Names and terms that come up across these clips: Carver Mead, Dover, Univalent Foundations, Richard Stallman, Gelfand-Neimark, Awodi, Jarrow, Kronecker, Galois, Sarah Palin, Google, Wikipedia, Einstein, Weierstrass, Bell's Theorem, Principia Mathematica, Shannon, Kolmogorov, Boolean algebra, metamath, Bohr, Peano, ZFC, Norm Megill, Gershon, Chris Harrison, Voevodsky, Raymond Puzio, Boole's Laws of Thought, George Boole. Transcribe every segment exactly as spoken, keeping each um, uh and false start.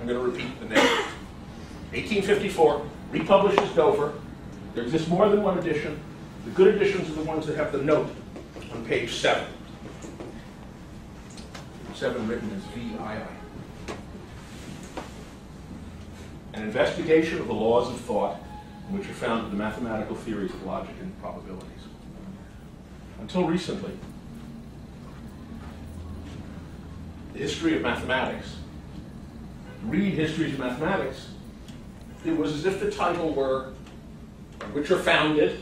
I'm going to repeat the name. eighteen fifty-four, republishes Dover. There exists more than one edition. The good editions are the ones that have the note on page seven. Seven written as V I I. An investigation of the laws of thought in which are found the mathematical theories of logic and probabilities. Until recently, the history of mathematics, read histories of mathematics, it was as if the title were, which are founded,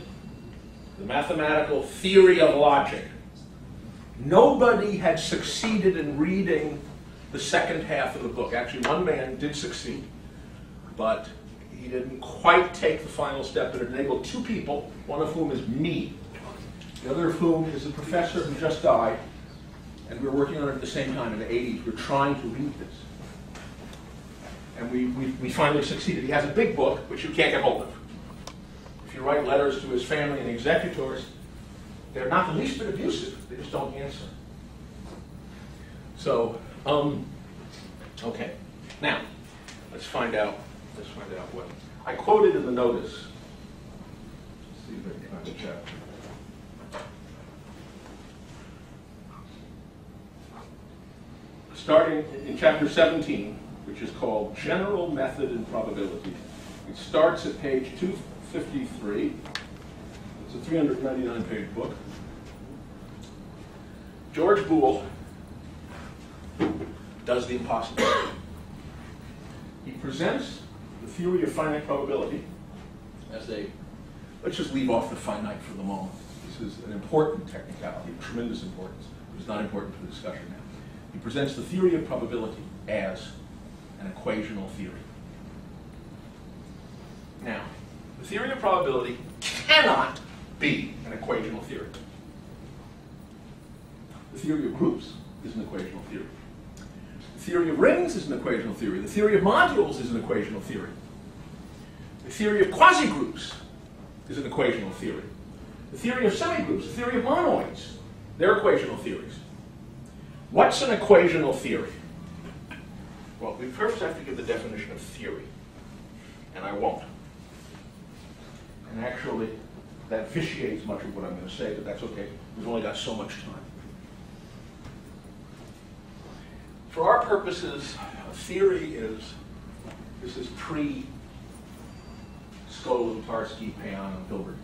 the mathematical theory of logic. Nobody had succeeded in reading the second half of the book. Actually, one man did succeed, but he didn't quite take the final step that enabled two people, one of whom is me, the other of whom is the professor who just died, and we were working on it at the same time in the eighties. We were trying to read this. And we, we, we finally succeeded. He has a big book, which you can't get hold of. If you write letters to his family and executors, they're not the least bit abusive. They just don't answer. So, um, okay. Now, let's find out. Let's find out what I quoted in the notice. Let's see if I can find the chapter. Starting in chapter seventeen, which is called General Method and Probability. It starts at page two fifty-three. It's a three hundred ninety-nine page book. George Boole does the impossible. He presents the theory of finite probability as a, let's just leave off the finite for the moment. This is an important technicality, of tremendous importance. It's not important for the discussion now. He presents the theory of probability as an equational theory. Now, the theory of probability cannot be an equational theory. The theory of groups is an equational theory. The theory of rings is an equational theory. The theory of modules is an equational theory. The theory of quasigroups is an equational theory. The theory of semigroups, the theory of monoids, they're equational theories. What's an equational theory? Well, we first have to give the definition of theory, and I won't. And actually, that vitiates much of what I'm going to say, but that's okay. We've only got so much time. For our purposes, theory is, this is pre-Skolem, Tarski, Peano, and Hilbert.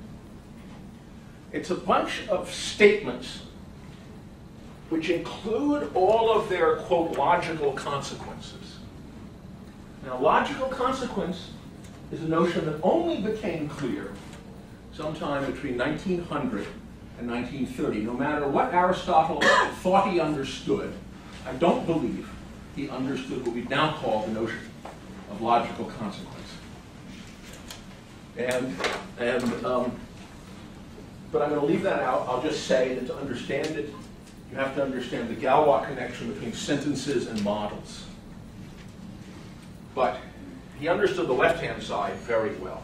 It's a bunch of statements which include all of their, quote, logical consequences. Now, logical consequence is a notion that only became clear sometime between nineteen hundred and nineteen thirty. No matter what Aristotle thought he understood, I don't believe he understood what we now call the notion of logical consequence. And, and um, but I'm going to leave that out. I'll just say that to understand it, you have to understand the Galois connection between sentences and models. But he understood the left-hand side very well.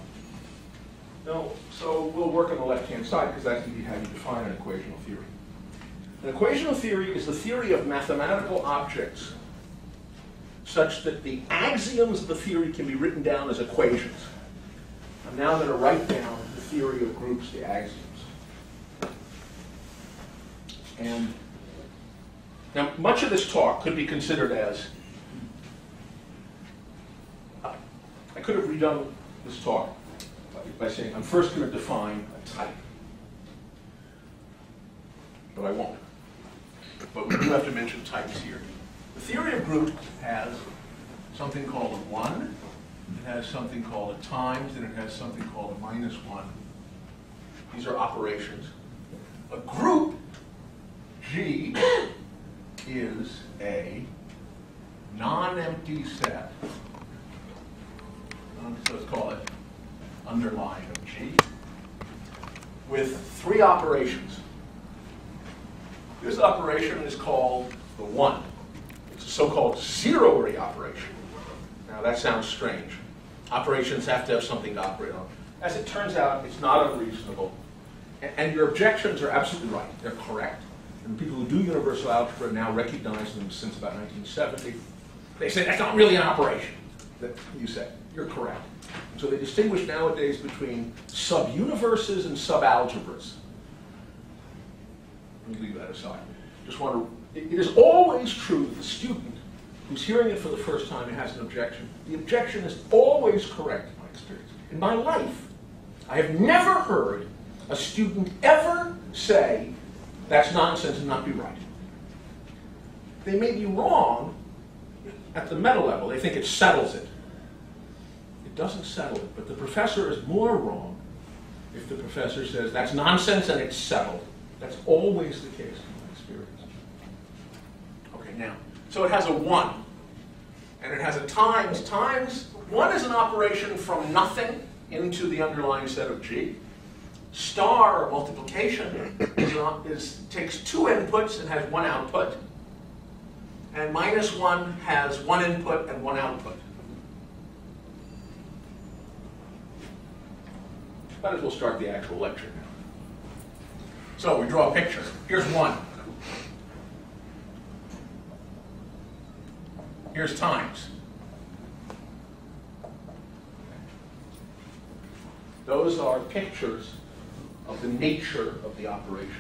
No, so we'll work on the left-hand side, because that's how you define an equational theory. An equational theory is the theory of mathematical objects such that the axioms of the theory can be written down as equations. I'm now going to write down the theory of groups, the axioms. And now, much of this talk could be considered as, uh, I could have redone this talk by, by saying, I'm first going to define a type. But I won't. But we do have to mention types here. The theory of groups has something called a one, it has something called a times, and it has something called a minus one. These are operations. A group, G, is a non-empty set. So let's call it underline of G, with three operations. This operation is called the one. It's a so-called zero-ary operation. Now that sounds strange. Operations have to have something to operate on. As it turns out, it's not unreasonable. And your objections are absolutely right. They're correct. And people who do universal algebra now recognize them since about nineteen seventy. They say that's not really an operation. That you say. You're correct. And so they distinguish nowadays between sub-universes and sub-algebras. Let me leave that aside. Just want to, it is always true that the student who's hearing it for the first time and has an objection, the objection is always correct in my experience. In my life, I have never heard a student ever say, that's nonsense and not be right. They may be wrong at the meta level. They think it settles it. It doesn't settle it, but the professor is more wrong if the professor says, that's nonsense and it's settled. That's always the case in my experience. Okay, now, so it has a one, and it has a times. Times, one is an operation from nothing into the underlying set of G. Star, or multiplication, is, is, takes two inputs and has one output. And minus one has one input and one output. Might as well start the actual lecture now. So we draw a picture. Here's one. Here's times. Those are pictures of the nature of the operations.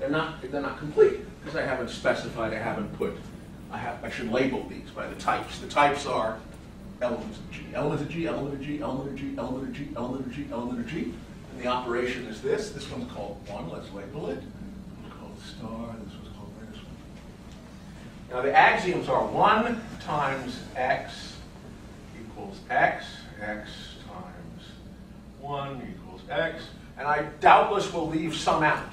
They're not, they're not complete, because I haven't specified, I haven't put, I, have, I should label these by the types. The types are elements of G, element of G, element of G, element of G, element of G, element of G, element of G. And the operation is this. This one's called one, let's label it. This one's called star, this one's called minus one. Now the axioms are one times x equals x, x times one equals x. And I doubtless will leave some out.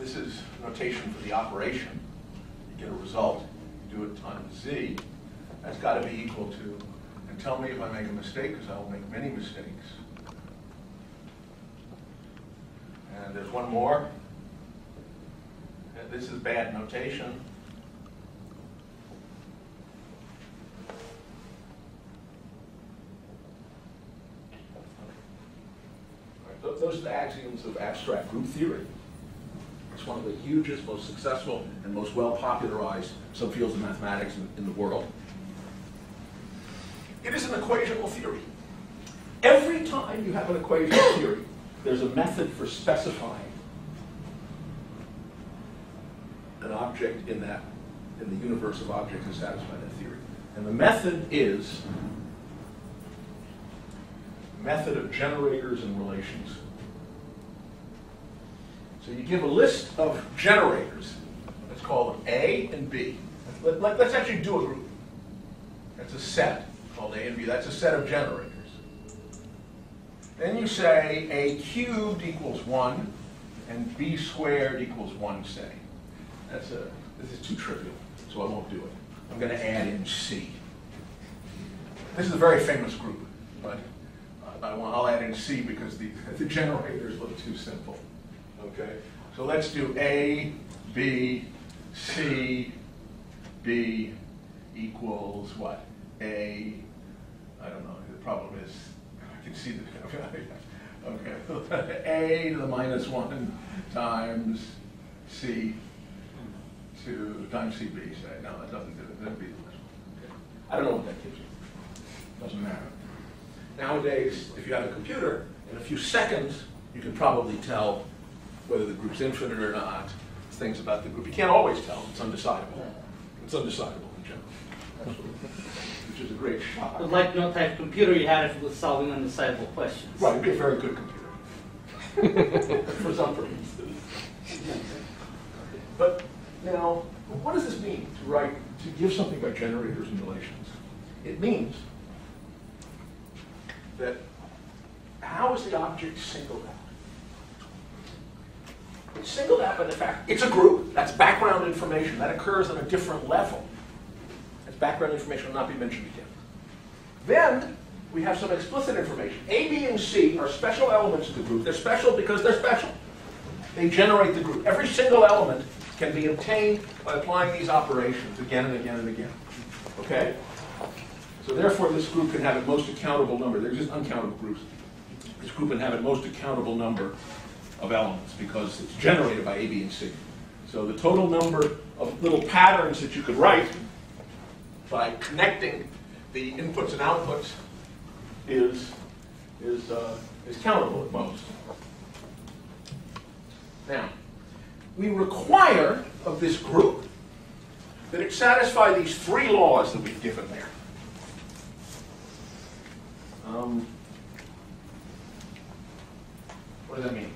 This is notation for the operation. You get a result, you do it times z. That's got to be equal to, and tell me if I make a mistake, because I will make many mistakes. And there's one more. This is bad notation. Those are the axioms of abstract group theory. It's one of the hugest, most successful, and most well-popularized subfields of mathematics in, in the world. It is an equational theory. Every time you have an equational theory, there's a method for specifying an object in that, in the universe of objects that satisfy that theory. And the method is method of generators and relations. So you give a list of generators. Let's call them A and B. Let, let, let's actually do a group. That's a set called A and B. That's a set of generators. Then you say A cubed equals one and B squared equals one, say. That's a, this is too trivial, so I won't do it. I'm going to add in C. This is a very famous group, but I want, I'll add in C because the, the generators look too simple. Okay, so let's do A, B, C, B equals what? A, I don't know, the problem is, I can see the, okay, A to the minus one times C to, times C B, say, no, that doesn't do it, that'd be the minus one. Okay. I don't know what that gives you, doesn't matter. Nowadays, if you have a computer, in a few seconds, you can probably tell whether the group's infinite or not, things about the group. You can't always tell. It's undecidable. It's undecidable in general. Absolutely. Which is a great shock. But like no type computer you had if it was solving undecidable questions. Right, it'd be a very good computer. For some reason. But now, what does this mean to write, to give something by generators and relations? It means that how is the object singled out? It's singled out by the fact it's a group. That's background information. That occurs on a different level. That background information will not be mentioned again. Then we have some explicit information. A, B, and C are special elements of the group. They're special because they're special. They generate the group. Every single element can be obtained by applying these operations again and again and again. Okay? So therefore, this group can have at most accountable number. There exist uncountable groups. This group can have at most accountable number of elements because it's generated by A, B, and C. It's So the total number of little patterns that you could write by connecting the inputs and outputs is, is, uh, is countable at most. Now, we require of this group that it satisfy these three laws that we've given there. Um, what does that mean?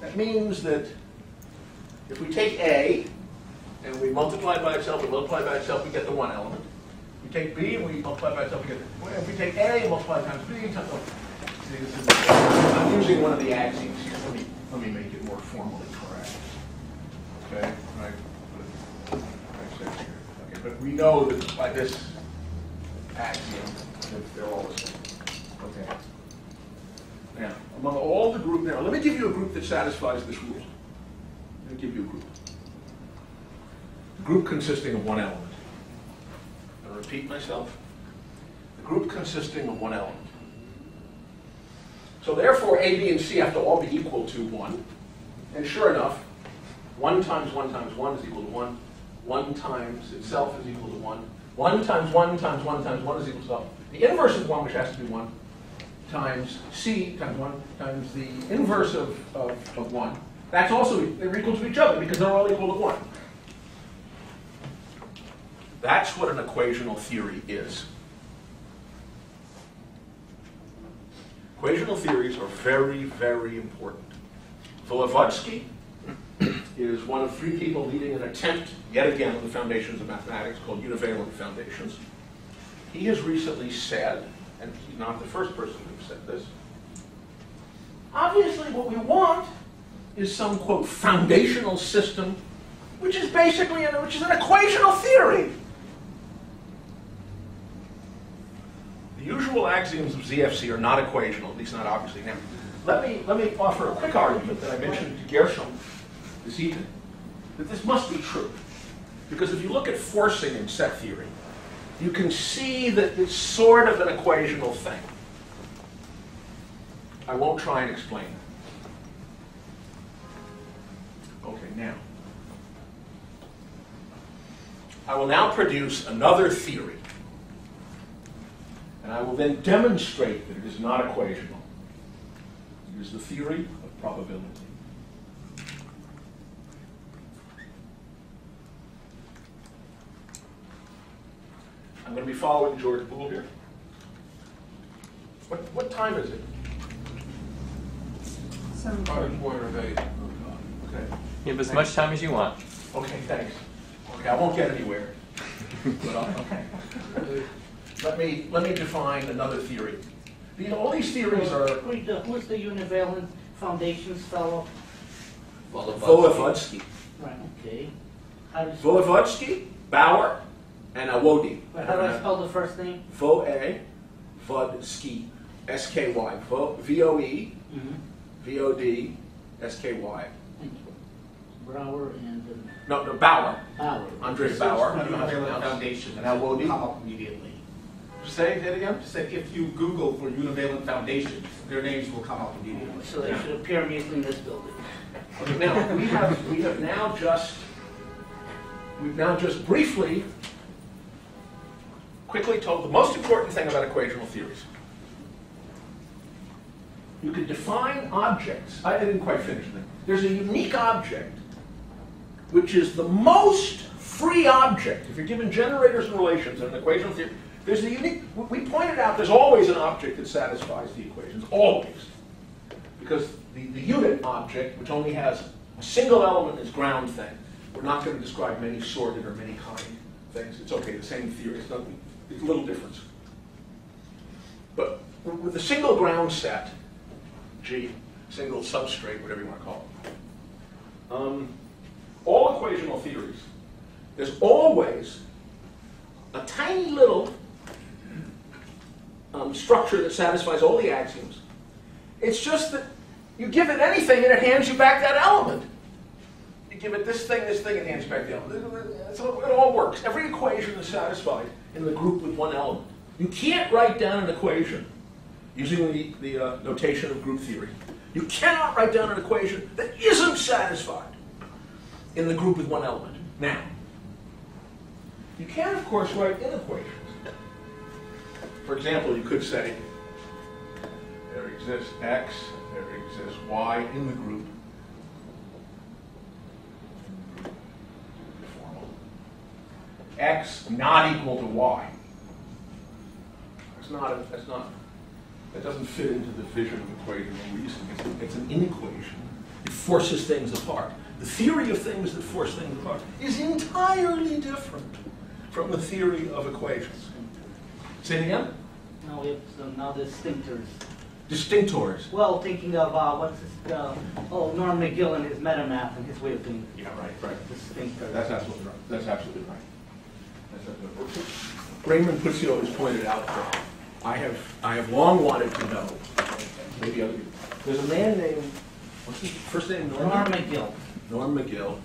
That means that if we take A and we multiply by itself, we multiply by itself, we get the one element. We take B and we multiply by itself, we get the, if we take A and multiply times B, times, oh, see, this is, I'm using one of the axioms here. Let me, let me make it more formally correct. Okay, right. Okay, but we know that by this axiom, that they're all the same. Okay. Now, among all the group, now let me give you a group that satisfies this rule. Let me give you a group. The group consisting of one element. I'll repeat myself. The group consisting of one element. So therefore, A, B, and C have to all be equal to one. And sure enough, one times one times one is equal to one. one times itself is equal to one. one times one times one times one is equal to one. The inverse is one, which has to be one, times C times one times the inverse of, of, of one. That's also, they're equal to each other because they're all equal to one. That's what an equational theory is. Equational theories are very, very important. Voevodsky is one of three people leading an attempt, yet again, on the foundations of mathematics called Univalent Foundations. He has recently said, and he's not the first person who said this, obviously what we want is some, quote, foundational system, which is basically an, which is an equational theory. The usual axioms of Z F C are not equational, at least not obviously. Now, let me, let me offer a quick argument that I mentioned to Gershon this evening, that this must be true. Because if you look at forcing in set theory, you can see that it's sort of an equational thing. I won't try and explain that. Okay, now. I will now produce another theory. And I will then demonstrate that it is not equational. It is the theory of probability. I'm going to be following George Boole here. What, what time is it? Seven. Probably quarter of eight. Oh, okay. You have as thanks. Much time as you want. Okay, thanks. Okay, I won't get anywhere. But I'll, okay. Let me let me define another theory. These, all these theories are. Wait, uh, who's the Univalent Foundations fellow? Voevodsky. Right. Okay. Voevodsky, Bauer, and Awodi. How do I spell the first name? Voevodsky, S K Y. V O E, mm-hmm. V O D S K Y. Thank you. Brower and... Uh, no, no, Bauer. Bauer. Andres Bauer. You know how to pronounce Foundation. And Awodi. Immediately. Just say that again? Just say if you Google for Univalent Foundation, their names will come up immediately. So they yeah. should appear immediately in this building. Okay, now, we have, we have now just... We've now just briefly... quickly told the most important thing about equational theories. You can define objects. I didn't quite finish that. There's a unique object, which is the most free object. If you're given generators and relations in an equational theory, there's a unique, we pointed out there's always an object that satisfies the equations, always. Because the, the unit object, which only has a single element is ground thing, we're not going to describe many sorted or many kind things. It's okay, the same theory, it's nothing. There's little difference. But with a single ground set, G, single substrate, whatever you want to call it, um, all equational theories, there's always a tiny little um, structure that satisfies all the axioms. It's just that you give it anything and it hands you back that element. You give it this thing, this thing, and it hands you back the element. So it all works. Every equation is satisfied in the group with one element. You can't write down an equation using the, the uh, notation of group theory. You cannot write down an equation that isn't satisfied. in the group with one element. Now, you can, of course, write inequations. For example, you could say, there exists x, there exists y in the group. X not equal to y. That's not, a, that's not, that doesn't fit into the vision of equation or reason. It's, it's an inequation. It forces things apart. The theory of things that force things apart is entirely different from the theory of equations. Say it again? Now we have some now distinctors. Distinctors. Well, thinking of uh, what's this? Uh, oh, Norm Megill and his metamath and his way of doing. Yeah, right, right. Distinctors. That's absolutely right. That's absolutely right. Raymond Puzio has pointed out that I have I have long wanted to know. Maybe other people. There's a man named what's his first name? Norm, Norm Megill. Norm Megill.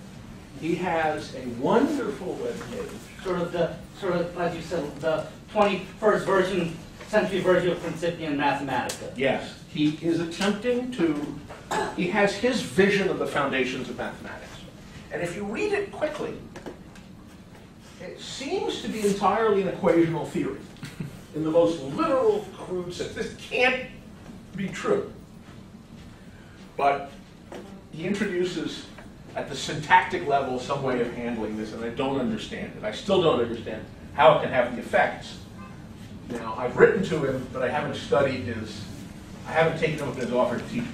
He has a wonderful webpage. Sort of the sort of as you said the twenty-first version century version of Principia Mathematica. Yes, he is attempting to. He has his vision of the foundations of mathematics, and if you read it quickly. It seems to be entirely an equational theory, in the most literal, crude sense. This can't be true. But he introduces, at the syntactic level, some way of handling this, and I don't understand it. I still don't understand how it can have the effects. Now, I've written to him, but I haven't studied his, I haven't taken him up his offer to teach me.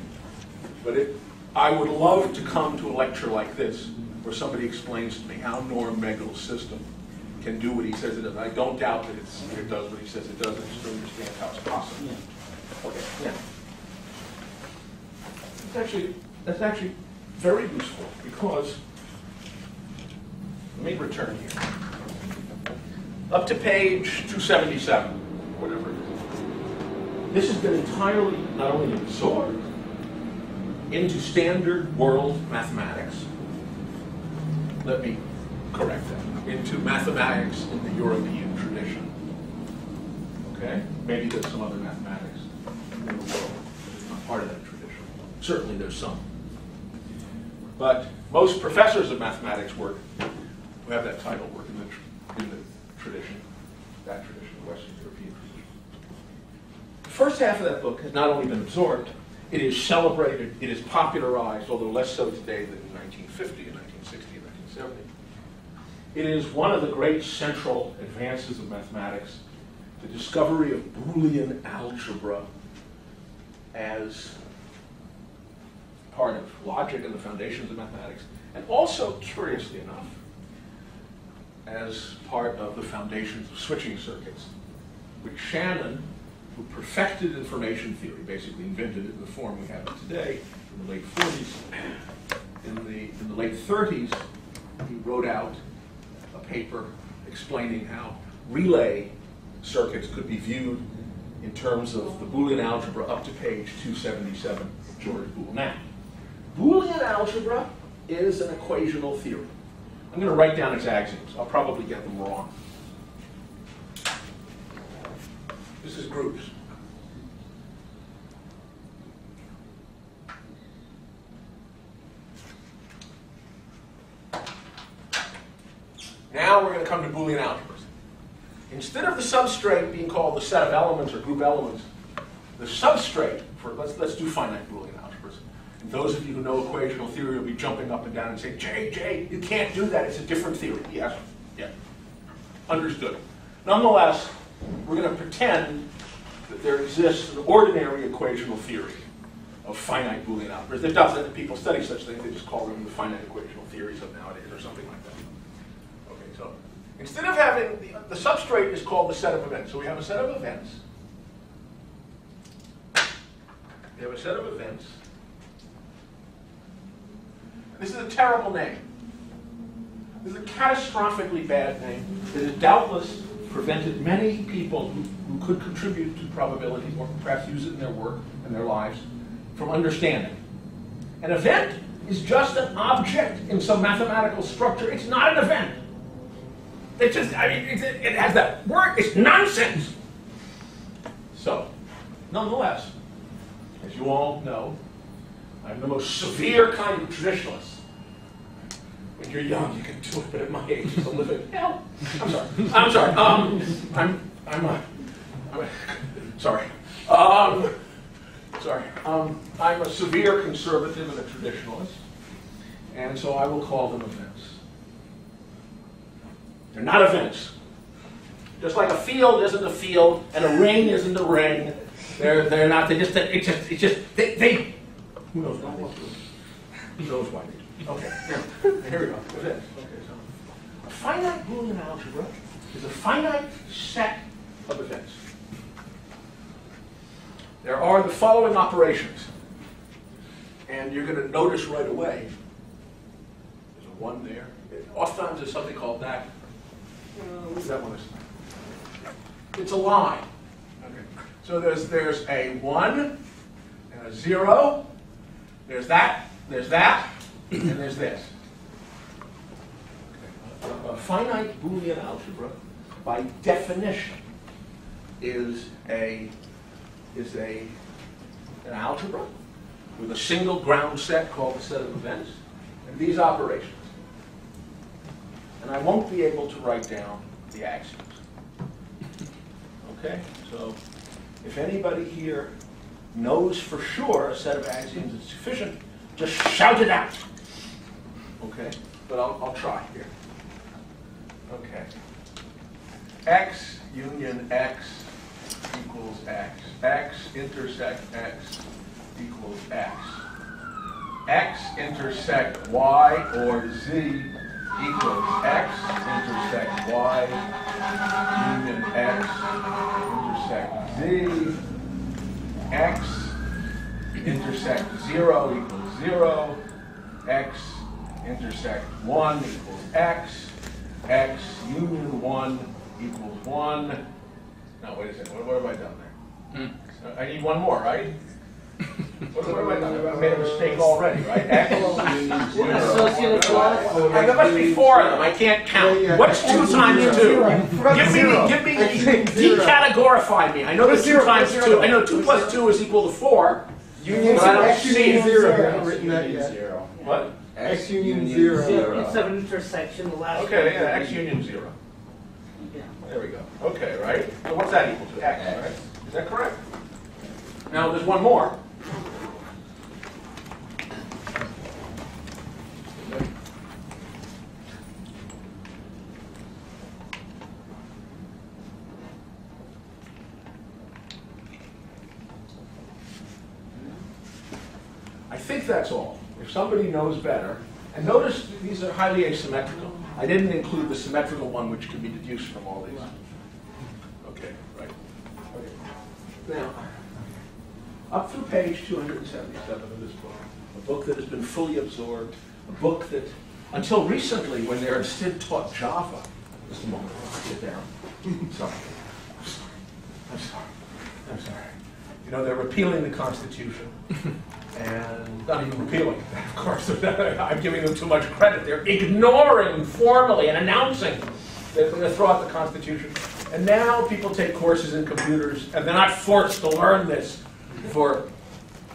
But it, I would love to come to a lecture like this, where somebody explains to me how Norm Megill's system can do what he says it does. I don't doubt that it's, it does what he says it does. I just don't understand how it's possible. Yeah. Okay. Yeah. It's actually that's actually very useful because let me return here up to page two seventy-seven, whatever it is. This has been entirely not only absorbed into standard world mathematics. Let me correct that, into mathematics in the European tradition. Okay? Maybe there's some other mathematics in the world that's not part of that tradition. Certainly there's some. But most professors of mathematics work, who have that title, work in the, tr in the tradition, that tradition, the Western European tradition. The first half of that book has not only been absorbed, it is celebrated, it is popularized, although less so today than in nineteen fifty and nineteen sixty. It is one of the great central advances of mathematics, the discovery of Boolean algebra as part of logic and the foundations of mathematics, and also, curiously enough, as part of the foundations of switching circuits, which Shannon, who perfected information theory, basically invented it in the form we have it today in the late forties, in the, in the late thirties, he wrote out a paper explaining how relay circuits could be viewed in terms of the Boolean algebra up to page two seventy-seven of George Boole. Now, Boolean algebra is an equational theory. I'm going to write down its axioms. I'll probably get them wrong. This is groups. Now we're going to come to Boolean algebras. Instead of the substrate being called the set of elements or group elements, the substrate for let's let's do finite Boolean algebras. And those of you who know equational theory will be jumping up and down and saying, Jay, Jay, you can't do that. It's a different theory. Yes, yeah, understood. Nonetheless, we're going to pretend that there exists an ordinary equational theory of finite Boolean algebras. There doesn't. People study such things. They just call them the finite equational theories of nowadays or something like that. Instead of having, the, the substrate is called the set of events. So we have a set of events. We have a set of events. This is a terrible name. This is a catastrophically bad name that has doubtless prevented many people who, who could contribute to probability or perhaps use it in their work and their lives from understanding. An event is just an object in some mathematical structure. It's not an event. It just, I mean, it, it has that word, it's nonsense. So, nonetheless, as you all know, I'm the most severe kind of traditionalist. When you're young, you can do it, but at my age, it's a little bit hell. I'm sorry. I'm sorry. Um, I'm. I'm. A, I'm a, sorry. Um, sorry. Um, I'm a severe conservative and a traditionalist, and so I will call them events. They're not events. Just like a field isn't a field, and a ring isn't a ring. They're they're not. They just. It just. It just. They. they who knows why? Who knows why? Okay, here we go. Okay, so a finite Boolean algebra is a finite set of events. There are the following operations, and you're going to notice right away there's a one there. It, oftentimes there's something called that. What's that one? It's a line. Okay. So there's there's a one and a zero. There's that. There's that. And there's this. Okay. A finite Boolean algebra, by definition, is a is a an algebra with a single ground set called a set of events, and these operations. And I won't be able to write down the axioms. Okay, so if anybody here knows for sure a set of axioms is sufficient, just shout it out. Okay, but I'll, I'll try here. Okay. X union X equals X. X intersect X equals X. X intersect Y or Z equals X intersect Y union X intersect Z. X intersect zero equals zero. X intersect one equals X, X union one equals one. No, wait a second, what, what have I done there? Hmm. I need one more, right? What, what have I done? I made a mistake already, right? X union zero. Right, there must be four of them, I can't count. What's two times two? Give me, give me, decategorify me. I know the two times two, I know two plus two is equal to four. Union zero, X union zero. What? X union zero. zero. It's an intersection, the last one. Okay, yeah, X union zero. Yeah. There we go. Okay, right? So what's that equal to? X, X, right? Is that correct? Now there's one more. I think that's all. If somebody knows better, and notice these are highly asymmetrical. I didn't include the symmetrical one, which can be deduced from all these. Okay, right. Okay. Now, up through page two hundred seventy-seven of this book, a book that has been fully absorbed, a book that, until recently, when their instead taught Java, just a moment, I'll get down. I'm sorry. I'm sorry. I'm sorry. You know, they're repealing the Constitution. And not even repealing it, of course. I'm giving them too much credit. They're ignoring formally and announcing that they're going to throw out the Constitution. And now people take courses in computers, and they're not forced to learn this for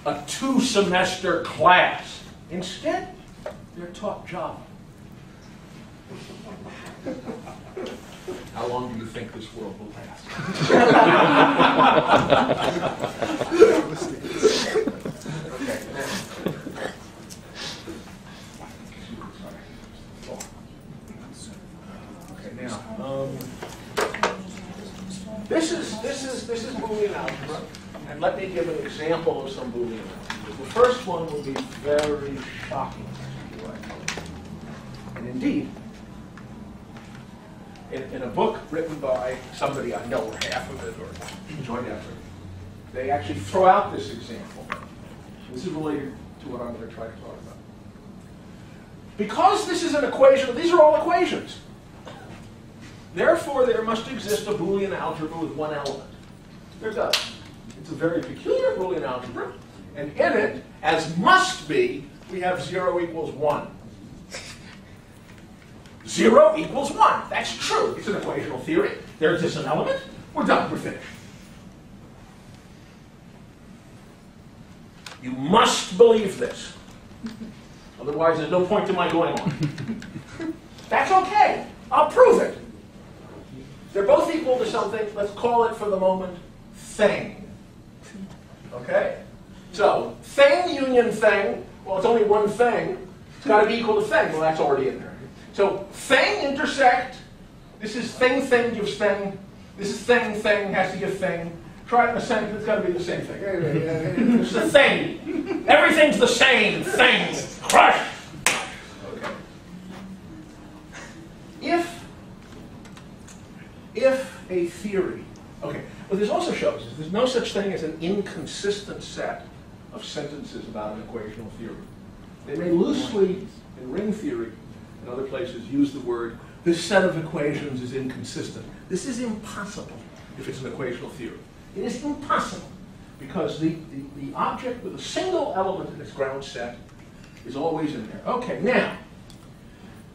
a two-semester class. Instead, they're taught Java. How long do you think this world will last? Um, this is this is this is Boolean algebra, and let me give an example of some Boolean algebra. The first one will be very shocking, and indeed, in, in a book written by somebody I know, or half of it, or joint effort, they actually throw out this example. This is related to what I'm going to try to talk about. Because this is an equation, these are all equations. Therefore, there must exist a Boolean algebra with one element. There does. It's a very peculiar Boolean algebra, and in it, as must be, we have zero equals one. Zero equals one. That's true. It's an equational theory. There exists an element. We're done. We're finished. You must believe this. Otherwise, there's no point to my going on. That's okay. I'll prove it. They're both equal to something. Let's call it for the moment thing. Okay? So, thing union thing. Well, it's only one thing. It's got to be equal to thing. Well, that's already in there. So, thing intersect. This is thing thing gives thing. This is thing thing has to give thing. Try it in a sentence. It's got to be the same thing. It's the thing. Everything's the same thing. Crush. Okay. If if a theory. Okay. What this also shows is there's no such thing as an inconsistent set of sentences about an equational theory. They may loosely, in ring theory and other places, use the word, this set of equations is inconsistent. This is impossible if it's an equational theory. It is impossible because the, the, the object with a single element in its ground set is always in there. Okay, now,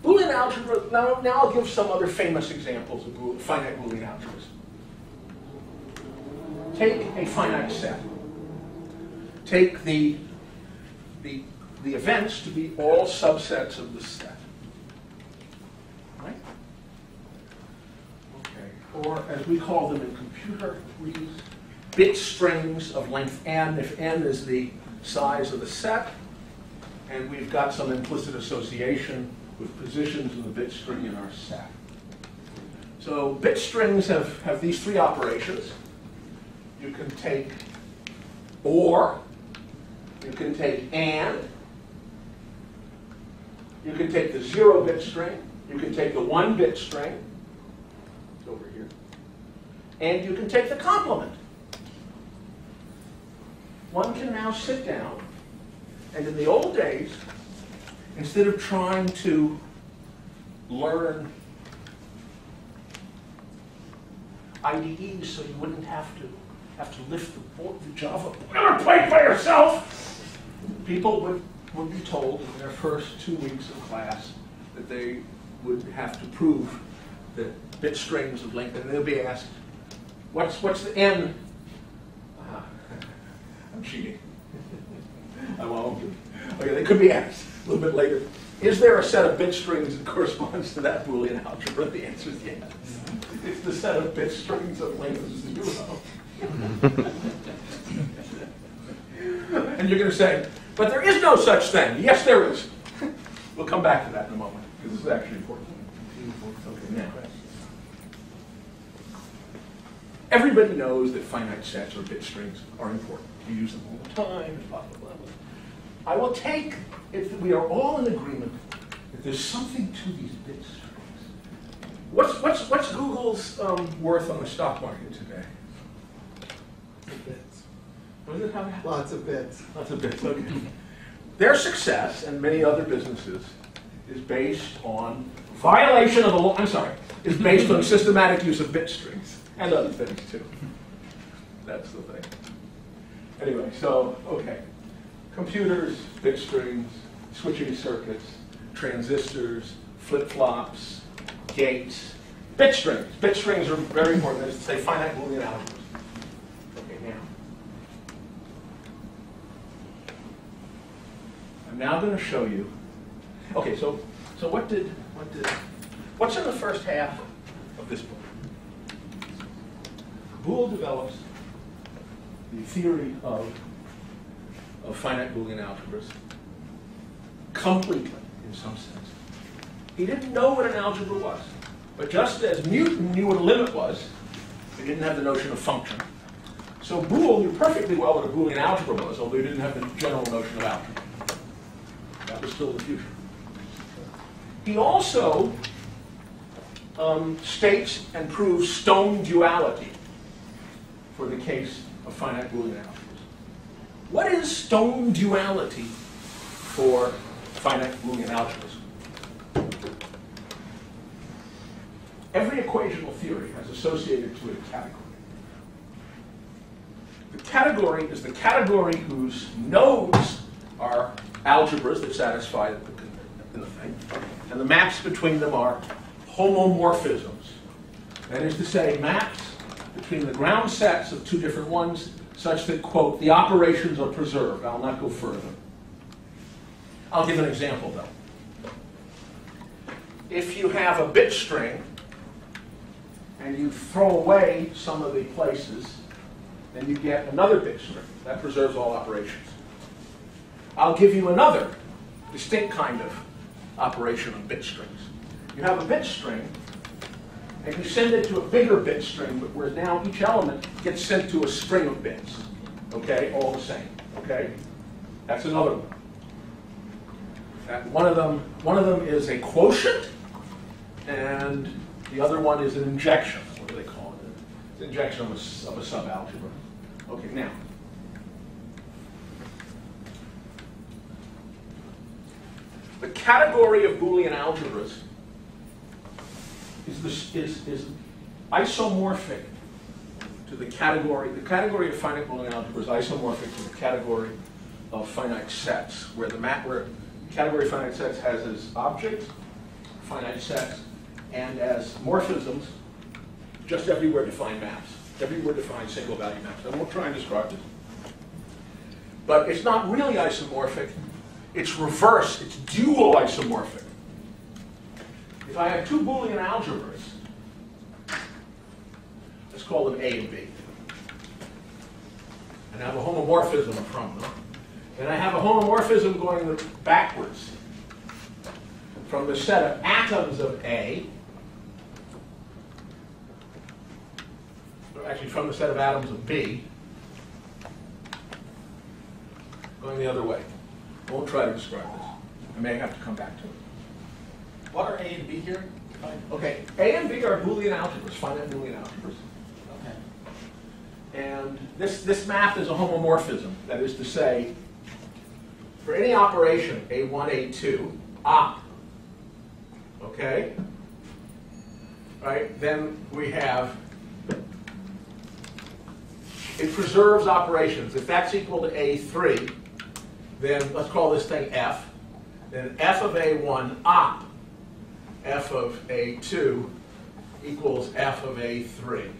Boolean algebra, now, now I'll give some other famous examples of Boole, finite Boolean algebras. Take a finite set. Take the, the, the events to be all subsets of the set. Right? Okay. Or, as we call them in computer, we use bit strings of length n, if n is the size of the set, and we've got some implicit association with positions in the bit string in our set. So bit strings have, have these three operations. You can take or, you can take and, you can take the zero bit string, you can take the one bit string, it's over here, and you can take the complement. One can now sit down, and in the old days, instead of trying to learn I D Es so you wouldn't have to have to lift the board, the Java board. Never played by yourself! People would, would be told in their first two weeks of class that they would have to prove the bit strings of length, and they'll be asked, what's, what's the n? Uh, I'm cheating. I won't. Okay, they could be asked a little bit later. Is there a set of bit strings that corresponds to that Boolean algebra? The answer is yes. It's the set of bit strings of length of zero. And you're going to say, but there is no such thing. Yes, there is. We'll come back to that in a moment, because this is actually important. Okay, now. Everybody knows that finite sets or bit strings are important. You use them all the time, blah, blah, blah, blah. I will take, if we are all in agreement, that there's something to these bit strings. What's, what's, what's Google's um, worth on the stock market today? Bits. What is it? How Lots of bits. Lots of bits, okay. Their success, and many other businesses, is based on violation of the law, I'm sorry, is based on systematic use of bit strings, and other things too. That's the thing. Anyway, so, okay. Computers, bit strings, switching circuits, transistors, flip-flops, gates, bit strings. Bit strings are very important, as they finite Boolean algebras. Now I'm going to show you. Okay, so so what did what did what's in the first half of this book? Boole develops the theory of of finite Boolean algebras completely, in some sense. He didn't know what an algebra was, but just as Newton knew what a limit was, he didn't have the notion of function. So Boole knew perfectly well what a Boolean algebra was, although he didn't have the general notion of algebra. That was still the future. He also um, states and proves Stone duality for the case of finite Boolean algebras. What is Stone duality for finite Boolean algebras? Every equational theory has associated to it a category. The category is the category whose nodes are algebras that satisfy the thing, and the maps between them are homomorphisms. That is to say, maps between the ground sets of two different ones such that, quote, the operations are preserved. I'll not go further. I'll give an example, though. If you have a bit string, and you throw away some of the places, then you get another bit string. That preserves all operations. I'll give you another distinct kind of operation on bit strings. You have a bit string, and you send it to a bigger bit string, but where now each element gets sent to a string of bits. Okay, all the same. Okay, that's another one. And one of them, one of them is a quotient, and the other one is an injection. What do they call it? It's an injection of a, of a subalgebra. Okay, now. The category of Boolean algebras is, this, is, is isomorphic to the category. The category of finite Boolean algebra is isomorphic to the category of finite sets, where the mat, where category of finite sets has as objects, finite sets, and as morphisms, just everywhere defined maps, everywhere defined single value maps. I won't try and describe this. But it's not really isomorphic. It's reverse, it's dual isomorphic. If I have two Boolean algebras, let's call them A and B, and I have a homomorphism from them, and I have a homomorphism going backwards from the set of atoms of A, or actually from the set of atoms of B, going the other way. I won't try to describe this. I may have to come back to it. What are A and B here? Okay, A and B are Boolean algebras, finite Boolean algebras. Okay. And this, this math is a homomorphism. That is to say, for any operation, A one, A two, ah, okay? Right, then we have, it preserves operations. If that's equal to A three, then let's call this thing F. Then F of A one op, F of A two equals F of A three.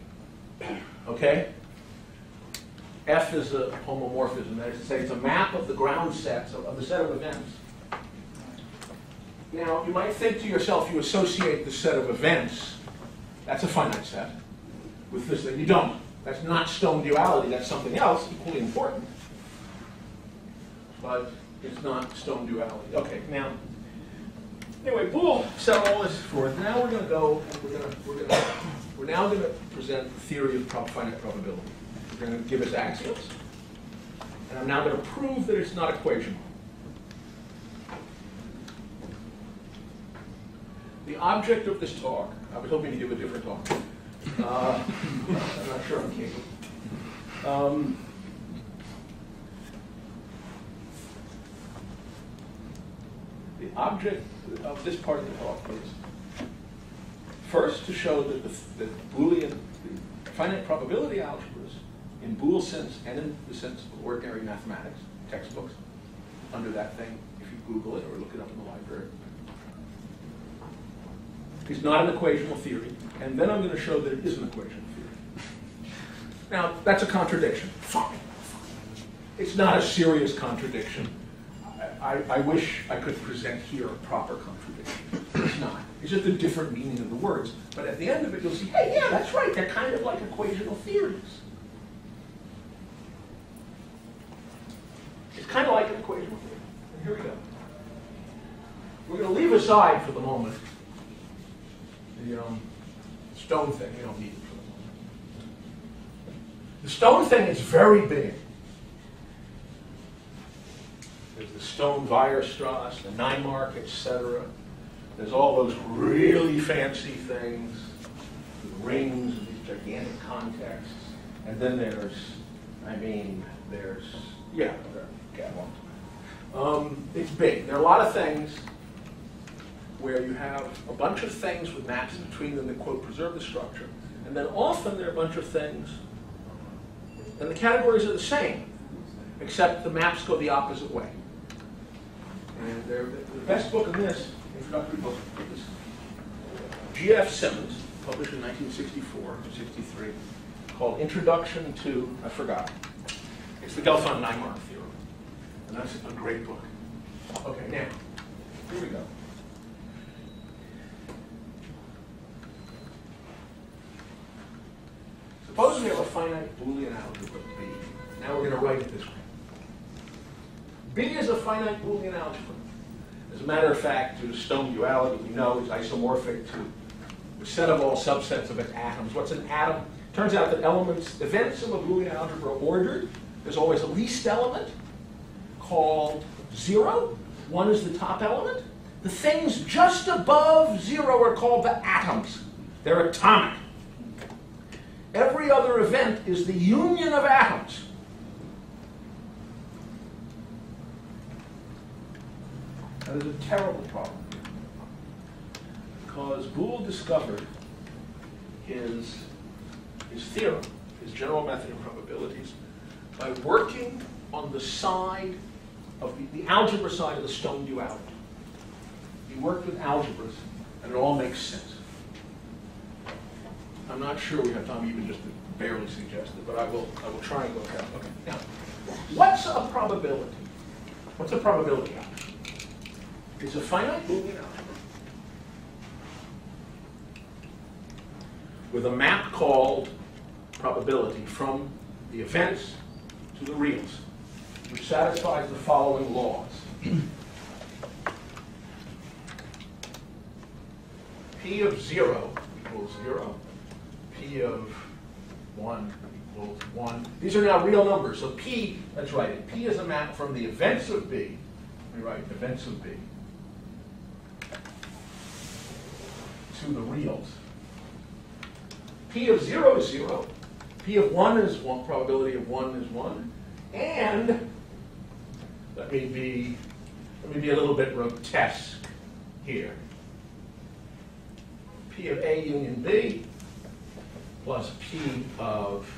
Okay? F is a homomorphism. That is to say, it's a map of the ground sets, of the set of events. Now, you might think to yourself, you associate the set of events, that's a finite set, with this thing. You don't. That's not Stone duality. That's something else, equally important. But it's not Stone duality. Okay, now, anyway, Boole set all this forth. Now we're going to go, and we're going to, we're going to, we're now going to present the theory of prob finite probability. We're going to give us axioms, and I'm now going to prove that it's not equational. The object of this talk, I was hoping to give a different talk. Uh, I'm not sure I'm capable. Um, The object of this part of the talk is first to show that the, the Boolean, the finite probability algebras, in Boole's sense and in the sense of ordinary mathematics textbooks, under that thing, if you Google it or look it up in the library, is not an equational theory. And then I'm going to show that it is an equational theory. Now, that's a contradiction. Fine. It's not a serious contradiction. I, I wish I could present here a proper contradiction. It's not. It's just a different meaning of the words. But at the end of it, you'll see, hey, yeah, that's right. They're kind of like equational theories. It's kind of like an equational theory. And here we go. We're going to leave aside for the moment the um, Stone thing. We don't need it for the moment. The Stone thing is very big. There's the Stone Weierstrass, the Neimark, et cetera. There's all those really fancy things, the rings, and these gigantic contexts. And then there's, I mean, there's, yeah, yeah, um, it's big. There are a lot of things where you have a bunch of things with maps between them that, quote, preserve the structure. And then often there are a bunch of things, and the categories are the same, except the maps go the opposite way. And the best book in this, introductory book, is G F Simmons, published in nineteen sixty-four to sixty-three, called Introduction to, I forgot, it's the Gelfand-Neimark theorem. And that's a great book. Okay, now, here we go. Suppose we have a finite Boolean algebra B. Now we're going to write it this way. B is a finite Boolean algebra. As a matter of fact, to Stone duality, we know is isomorphic to the set of all subsets of its atoms. What's an atom? Turns out that elements, events in the Boolean algebra are ordered. There's always a least element called zero. One is the top element. The things just above zero are called the atoms. They're atomic. Every other event is the union of atoms. Now, there's a terrible problem here, because Boole discovered his, his theorem, his general method of probabilities, by working on the side of the, the algebra side of the Stone duality. He worked with algebras, and it all makes sense. I'm not sure we have time even just to barely suggest it, but I will, I will try and look at it. Okay. Now, what's a probability? What's a probability algebra? It's a finite Boolean algebra with a map called probability from the events to the reals, which satisfies the following laws. P of zero equals zero. P of one equals one. These are now real numbers. So P, let's write it. P is a map from the events of B. We write events of B to the reals. P of zero is zero. P of one is one. Probability of one is one. And let me be let me be a little bit grotesque here. P of A union B plus P of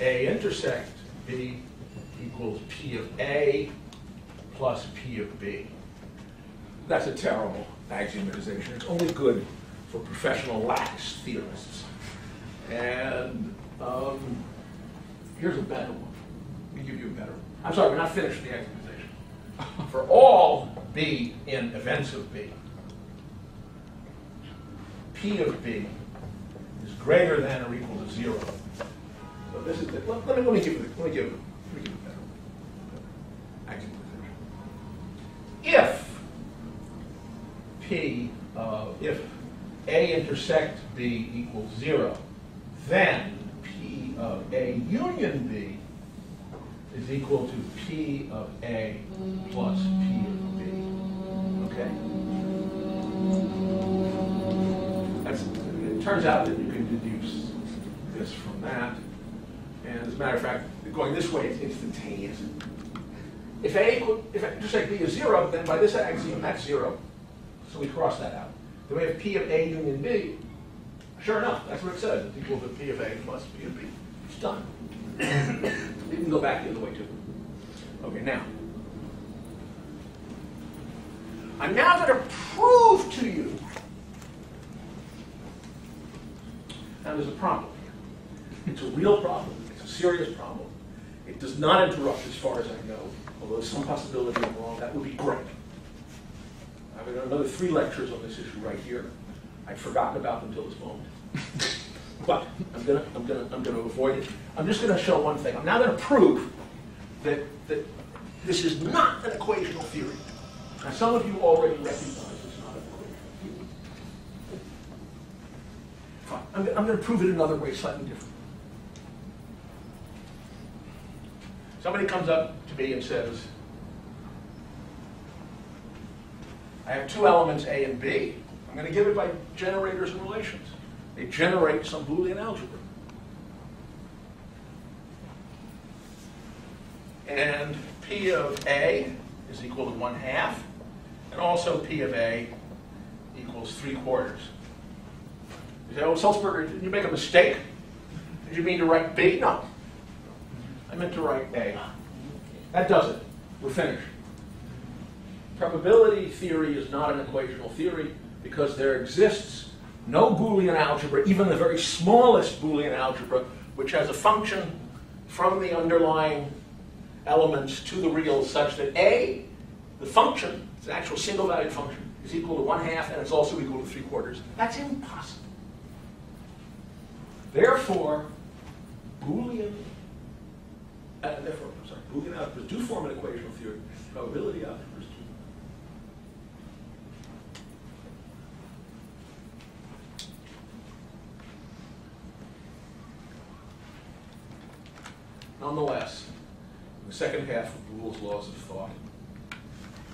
A intersect B equals P of A plus P of B. That's a terrible axiomatization. It's only good for professional lax theorists. And um, here's a better one. Let me give you a better one. I'm sorry, we're not finished with the axiomatization. For all B in events of B, P of B is greater than or equal to zero. So this is the, let, let, me, let me give you let me give you a better one. Axiomatization. If P of, if A intersect B equals zero, then P of A union B is equal to P of A plus P of B. Okay? That's, it turns out that you can deduce this from that. And as a matter of fact, going this way, it's instantaneous. If A equal, if A intersect B is zero, then by this axiom, that's zero. So we cross that out. Then we have P of A union B. Sure enough, that's what it says. It's equal to P of A plus P of B. It's done. You can go back the other way, too. Okay, now. I'm now going to prove to you. Now, there's a problem here. It's a real problem. It's a serious problem. It does not interrupt, as far as I know. Although some possibility I'm wrong, that would be great. I've done another three lectures on this issue right here. I'd forgotten about them until this moment. But I'm gonna, I'm gonna, I'm gonna avoid it. I'm just gonna show one thing. I'm now gonna prove that that this is not an equational theory. Now, some of you already recognize it's not an equational theory. Fine. I'm, I'm gonna prove it another way, slightly different. Somebody comes up to me and says, I have two elements, A and B. I'm going to give it by generators and relations. They generate some Boolean algebra. And P of A is equal to one half. And also P of A equals three quarters. You say, oh, Sulzberger, did you make a mistake? Did you mean to write B? No. I meant to write A. That does it. We're finished. Probability theory is not an equational theory because there exists no Boolean algebra, even the very smallest Boolean algebra, which has a function from the underlying elements to the reals such that A the function, it's an actual single-valued function, is equal to one half, and it's also equal to three quarters. That's impossible. Therefore, Boolean, uh, therefore, I'm sorry, Boolean algebras do form an equational theory. Probability algebras do. Nonetheless, in the second half of Boole's laws of thought,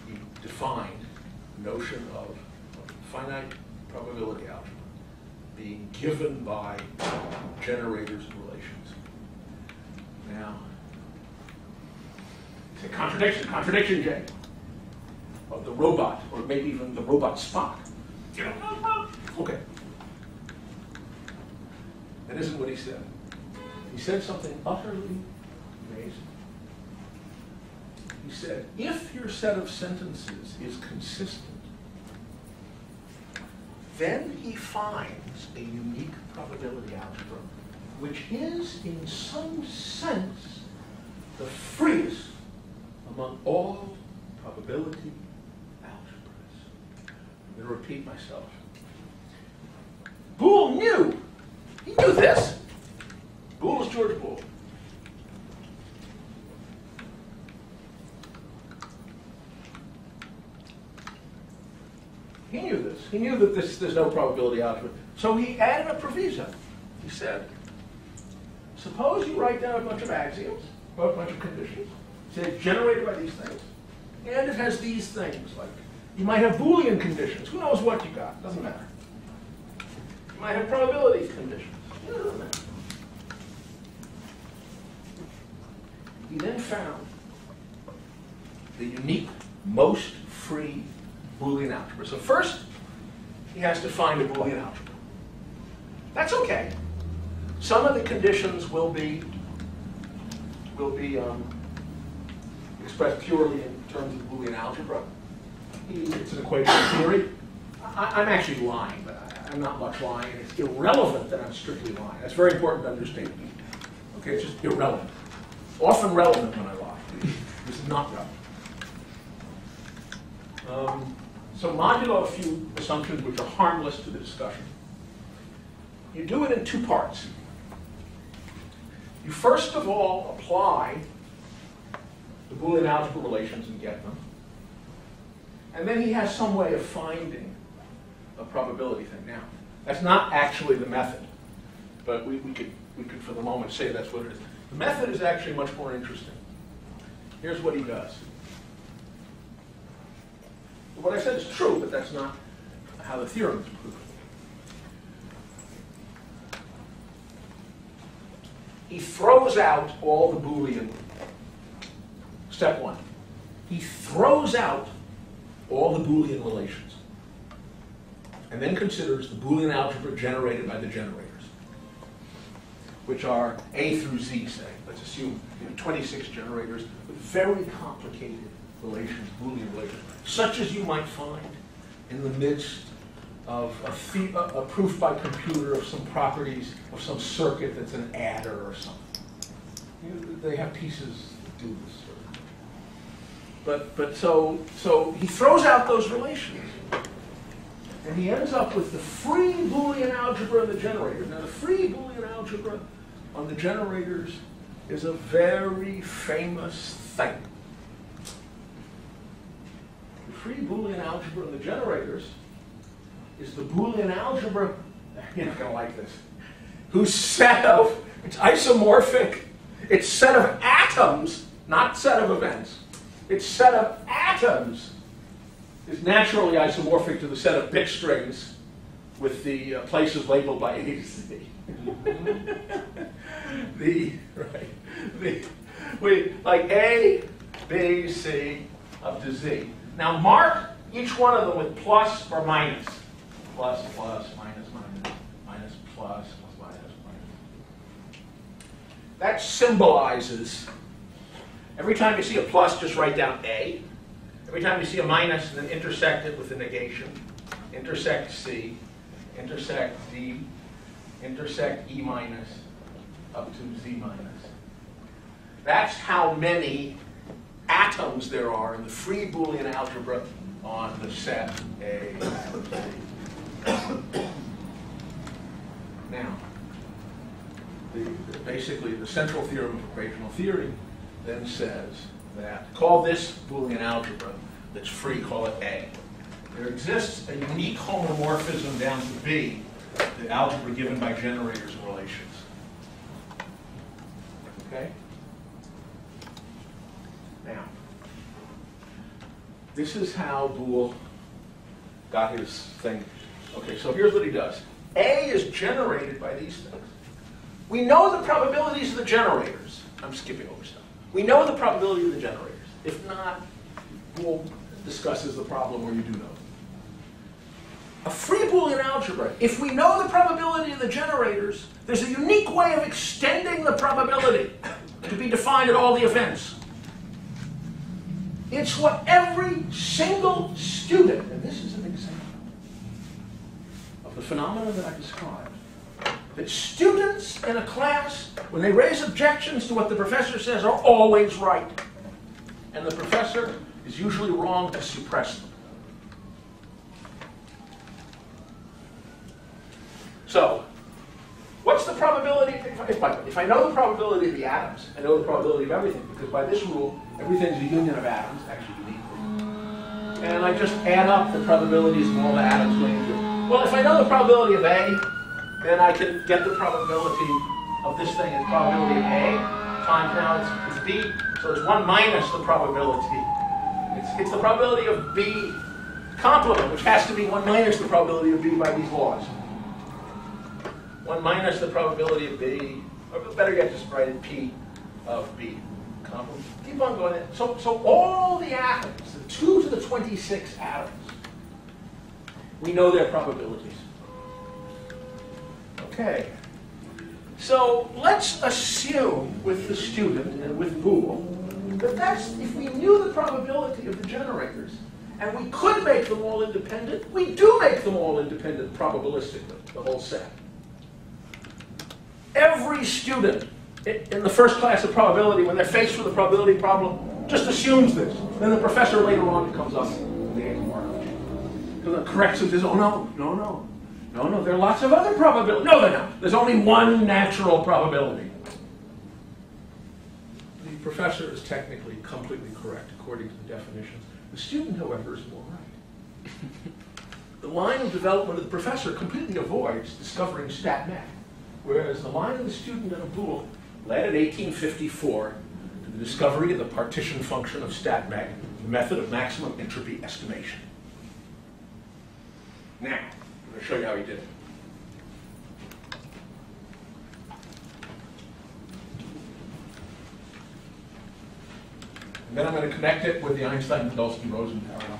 he defined the notion of finite probability algebra being given by generators and relations. Now, it's a contradiction, contradiction, Jay, of the robot, or maybe even the robot Spock. Okay. That isn't what he said. He said something utterly amazing. He said, if your set of sentences is consistent, then he finds a unique probability algebra, which is, in some sense, the freest among all probability algebras. I'm going to repeat myself. Boole knew. He knew this. Boole is George Boole. He knew this. He knew that this, there's no probability algebra. So he added a proviso. He said, suppose you write down a bunch of axioms, or a bunch of conditions, said generated by these things, and it has these things. Like, you might have Boolean conditions. Who knows what you got? Doesn't matter. You might have probability conditions. It doesn't matter. He then found the unique, most free Boolean algebra. So first, he has to find a Boolean algebra. That's okay. Some of the conditions will be will be um, expressed purely in terms of Boolean algebra. It's an equational theory. I, I'm actually lying, but I, I'm not much lying. It's irrelevant that I'm strictly lying. That's very important to understand. Okay, it's just irrelevant. Often relevant when I lie. This is not relevant. Um, So modulo a few assumptions which are harmless to the discussion. You do it in two parts. You first of all apply the Boolean algebra relations and get them. And then he has some way of finding a probability thing. Now, that's not actually the method, but we, we, could, we could for the moment say that's what it is. The method is actually much more interesting. Here's what he does. What I said is true, but that's not how the theorem is proven. He throws out all the Boolean, step one. He throws out all the Boolean relations and then considers the Boolean algebra generated by the generators, which are A through Z, say. Let's assume you know, twenty-six generators with very complicated relations, Boolean relations, such as you might find in the midst of a, a proof by computer of some properties of some circuit that's an adder or something. You know, they have pieces that do this sort of thing. But, but so, so he throws out those relations. And he ends up with the free Boolean algebra on the generator. Now, the free Boolean algebra on the generators is a very famous thing. Free Boolean algebra in the generators is the Boolean algebra, you're not going to like this, whose set of, it's isomorphic, it's set of atoms, not set of events, its set of atoms is naturally isomorphic to the set of bit strings with the uh, places labeled by A to Z. the, right, the, we, like A, B, C, up to Z. Now mark each one of them with plus or minus. Plus, plus, minus, minus, minus, plus, plus, minus, minus. That symbolizes, every time you see a plus, just write down A. Every time you see a minus, and then intersect it with a negation. Intersect C, intersect D, intersect E minus, up to Z minus. That's how many atoms there are in the free Boolean algebra on the set A. Now, the, the, basically the central theorem of equational theory then says that, call this Boolean algebra that's free, call it A. There exists a unique homomorphism down to B, the algebra given by generators and relations. Okay? Now, this is how Boole got his thing. Okay, so here's what he does. A is generated by these things. We know the probabilities of the generators. I'm skipping over stuff. We know the probability of the generators. If not, Boole discusses the problem where you do know. A free Boolean algebra, if we know the probability of the generators, there's a unique way of extending the probability to be defined at all the events. It's what every single student, and this is an example of the phenomenon that I described, that students in a class, when they raise objections to what the professor says, are always right. And the professor is usually wrong to suppress them. So, what's the probability? If I, if I know the probability of the atoms, I know the probability of everything, because by this rule, everything's a union of atoms, actually uniquely. And I just add up the probabilities of all the atoms going into it. Well, if I know the probability of A, then I can get the probability of this thing as probability of A times now it's, it's B, so it's one minus the probability. It's, it's the probability of B complement, which has to be one minus the probability of B by these laws. one minus the probability of B, or better yet, just write it P of B. Keep on going. So, so all the atoms, the two to the twenty-six atoms, we know their probabilities. Okay. So let's assume with the student and with Boole that that's, if we knew the probability of the generators, and we could make them all independent, we do make them all independent probabilistically, the whole set. Every student in the first class of probability, when they're faced with a probability problem, just assumes this. Then the professor later on comes up with the anti-Markov chain. So the corrects him and says, oh no, no, no, no, no, there are lots of other probabilities. No, they're not. There's only one natural probability. The professor is technically completely correct according to the definitions. The student, however, is more right. The line of development of the professor completely avoids discovering stat math, whereas the line of the student and of Boole led in eighteen fifty-four to the discovery of the partition function of StatMag, the method of maximum entropy estimation. Now, I'm going to show you how he did it. And then I'm going to connect it with the Einstein-Podolsky-Rosen parallel.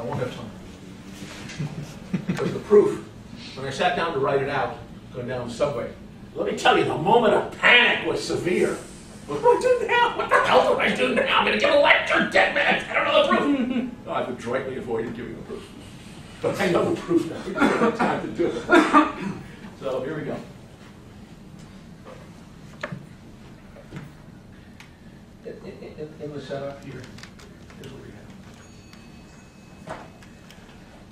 I won't have time. Because the proof, when I sat down to write it out, going down the subway, let me tell you, the moment of panic was severe. What do I do now? What the hell do I do now? I'm going to give a lecture in ten minutes. I don't know the proof. No, I've adroitly avoided giving the proof. But I know the proof now. We don't have time to do it. So here we go. In, in, in the setup here, here's what we have.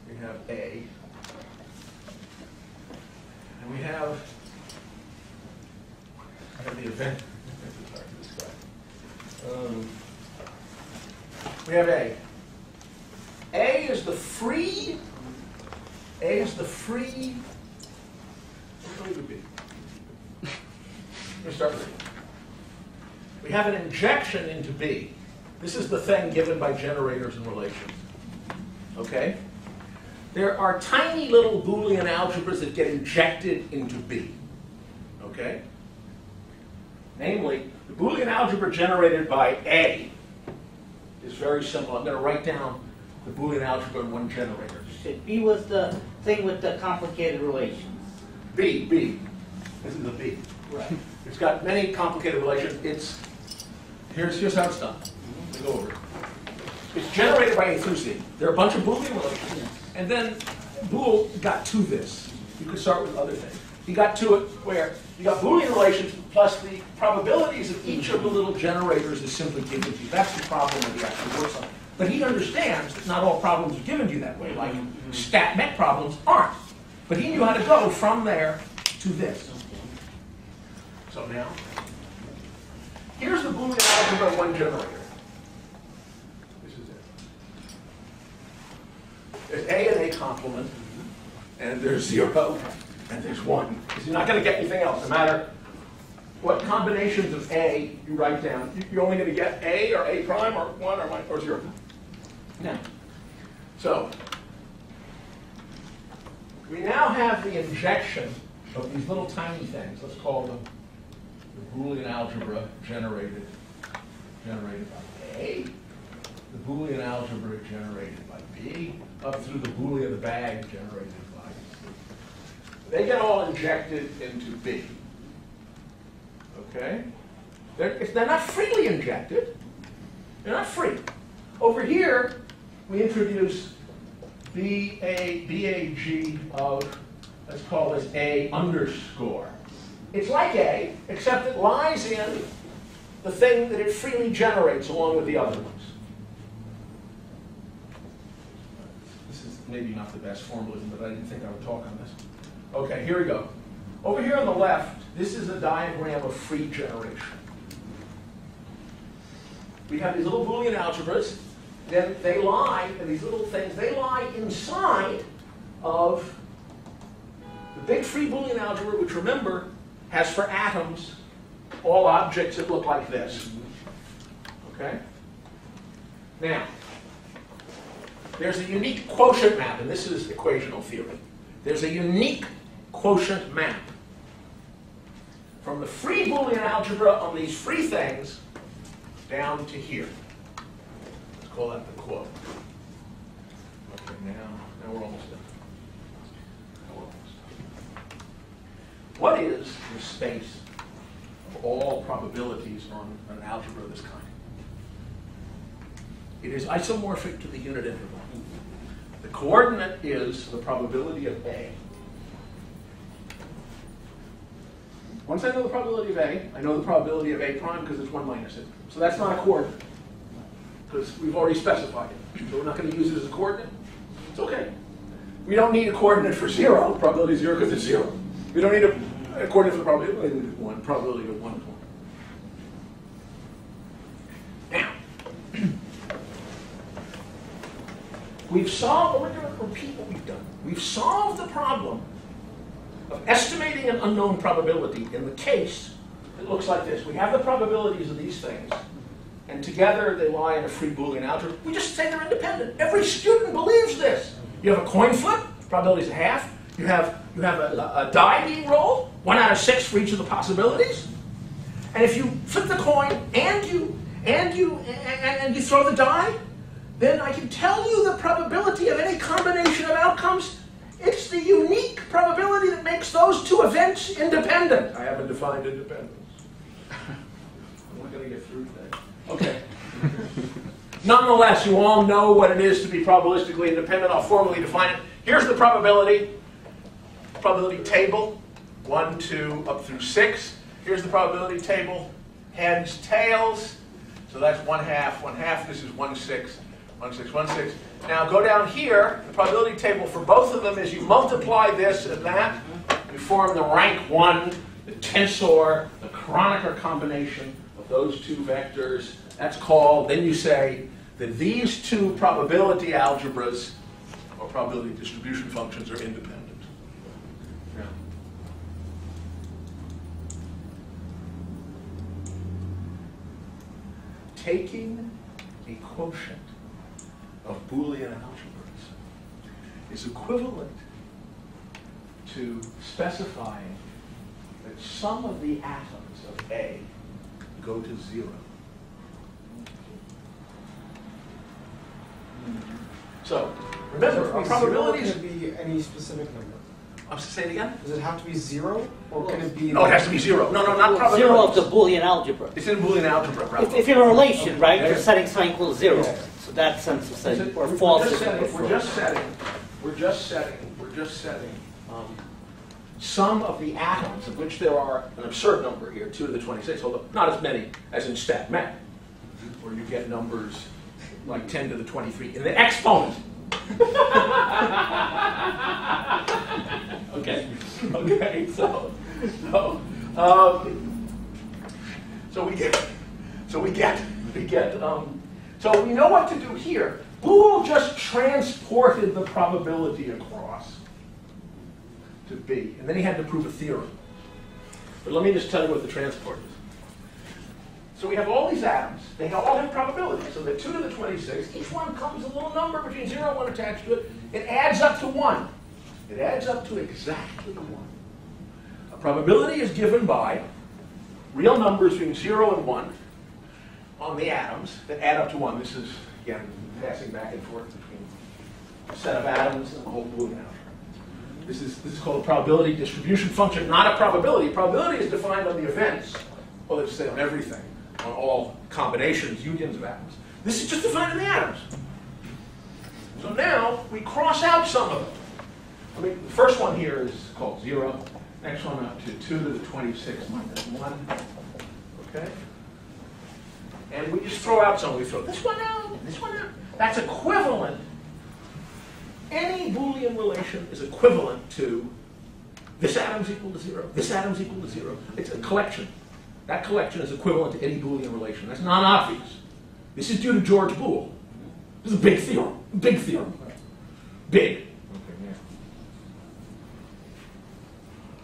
We have A. And we have... At the event, um, we have A. A is the free. A is the free. What would it be? Let's start with it. We have an injection into B. This is the thing given by generators and relations. Okay. There are tiny little Boolean algebras that get injected into B. Okay. Namely, the Boolean algebra generated by A is very simple. I'm going to write down the Boolean algebra in one generator. B was the thing with the complicated relations. B, B. This is the B. Right. It's got many complicated relations. It's, here's, here's how it's done. Let's go over it. It's generated by A through Z. There are a bunch of Boolean relations. And then Boole got to this. You could start with other things. you got to it where you got Boolean relations plus the probabilities of each of the little generators is simply given to you. That's the problem that he actually works on. But he understands that not all problems are given to you that way, like stat met problems aren't. But he knew how to go from there to this. So now, here's the Boolean algebra one generator. This is it. There's A and A complement, and there's zero, and there's one. You're not going to get anything else, no matter what combinations of A you write down. You're only going to get A or A prime or one or, one or zero. Now, so we now have the injection of these little tiny things. Let's call them the Boolean algebra generated generated by A, the Boolean algebra generated by B, up through the Boolean the bag generated by C. They get all injected into B. Okay? They're, if they're not freely injected. They're not free. Over here, we introduce B A B A G of, let's call this A underscore. It's like A, except it lies in the thing that it freely generates along with the other ones. This is maybe not the best formalism, but I didn't think I would talk on this. Okay, here we go. Over here on the left, this is a diagram of free generation. We have these little Boolean algebras. Then they lie, and these little things, they lie inside of the big free Boolean algebra, which remember has for atoms all objects that look like this. Okay? Now, there's a unique quotient map, and this is equational theory. There's a unique quotient map from the free Boolean algebra on these free things down to here. Let's call that the quote. Okay, now, now we're almost done. Now we're almost done. What is the space of all probabilities on an algebra of this kind? It is isomorphic to the unit interval. The coordinate is the probability of A. Once I know the probability of A, I know the probability of A prime because it's one minus it. So that's not a coordinate, because we've already specified it. So we're not going to use it as a coordinate. It's okay. We don't need a coordinate for zero, probability of zero, because it's zero. We don't need a, a coordinate for the probability of one, probability of one. Now, we've solved, we're going to repeat what we've done. We've solved the problem of estimating an unknown probability in the case it looks like this. We have the probabilities of these things, and together they lie in a free Boolean algebra. We just say they're independent. Every student believes this. You have a coin flip, probabilities of half. You have, you have a, a die being rolled, one out of six for each of the possibilities. And if you flip the coin and you, and you, and, and you throw the die, then I can tell you the probability of any combination of outcomes. It's the unique probability that makes those two events independent. I haven't defined independence. I'm not going to get through that. Okay. Nonetheless, you all know what it is to be probabilistically independent. I'll formally define it. Here's the probability, probability table, one, two, up through six. Here's the probability table, heads, tails. So that's one half, one half. This is one sixth. One six, one six. Now go down here. The probability table for both of them is you multiply this and that. You form the rank one, the tensor, the Kronecker combination of those two vectors. That's called, then you say that these two probability algebras or probability distribution functions are independent. Yeah. Taking a quotient of Boolean algebras is equivalent to specifying that some of the atoms of A go to zero. So, remember, our probabilities can be any specific number. I'm saying it again? Does it have to be zero, or can it be? No, it has to be zero. No, no, not probability. Zero of the Boolean algebra. It's in Boolean algebra, right? If, if you're in a relation, right, you're setting something equal to zero. So that sense of setting, or false. We're just setting. We're just setting. We're just setting. We're just setting um, sum of the atoms, of which there are an absurd number here, two to the twenty-sixth, although not as many as in stat math, where you get numbers like ten to the twenty-three in the exponent. Okay, okay, so, so, um, so we get, so we get, we get, um, so we know what to do here. Boole just transported the probability across to B, and then he had to prove a theorem. But let me just tell you what the transport is. So we have all these atoms. They all have probability. So they're two to the twenty-sixth. Each one comes a little number between zero and one attached to it. It adds up to one. It adds up to exactly one. A probability is given by real numbers between zero and one on the atoms that add up to one. This is, again, passing back and forth between a set of atoms and the whole Boolean algebra. This is, this is called a probability distribution function, not a probability. Probability is defined on the events, or let's say on everything, on all combinations, unions of atoms. This is just defined on the atoms. So now we cross out some of them. I mean, the first one here is called zero. Next one up to two to the twenty-sixth minus one. Okay? And we just throw out some. We throw this one out, this one out. That's equivalent. Any Boolean relation is equivalent to this atom's equal to zero, this atom's equal to zero. It's a collection. That collection is equivalent to any Boolean relation. That's not obvious. This is due to George Boole. This is a big theorem. Big theorem. Big. Okay, yeah.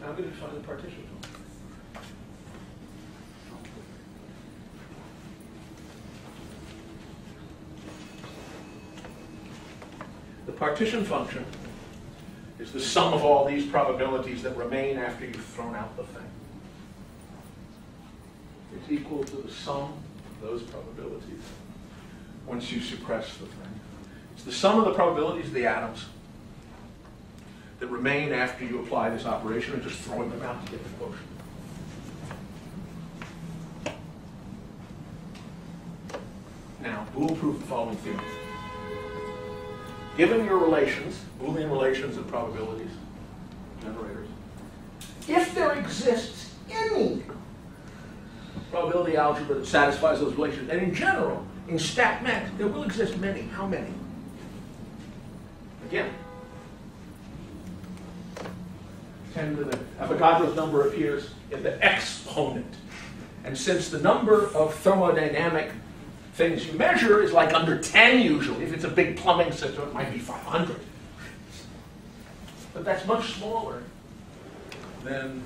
I'm going to find the partition. The partition function is the sum of all these probabilities that remain after you've thrown out the thing. It's equal to the sum of those probabilities once you suppress the thing. It's the sum of the probabilities of the atoms that remain after you apply this operation and just throwing them out to get the quotient. Now, Boole proved the following theorem. Given your relations, Boolean relations and probabilities, generators, if there exists any probability algebra that satisfies those relations, and in general, in stat math, there will exist many. How many? Again, ten to the Avogadro's number appears in the exponent. And since the number of thermodynamic things you measure is like under ten usually. If it's a big plumbing system, it might be five hundred. But that's much smaller than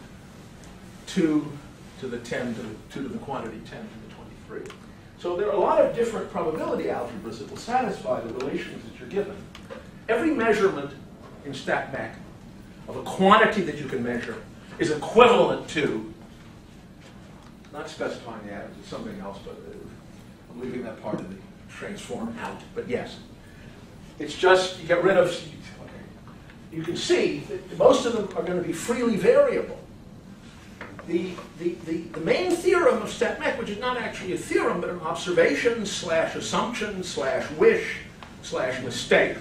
two to the ten to the, two to the quantity ten to the twenty-three. So there are a lot of different probability algebras that will satisfy the relations that you're given. Every measurement in StatMech of a quantity that you can measure is equivalent to, not specifying the atoms, it's something else, but it, leaving that part of the transform out, but yes. It's just, you get rid of, okay. You can see that most of them are going to be freely variable. The, the, the, the main theorem of StatMech, which is not actually a theorem, but an observation slash assumption slash wish slash mistake,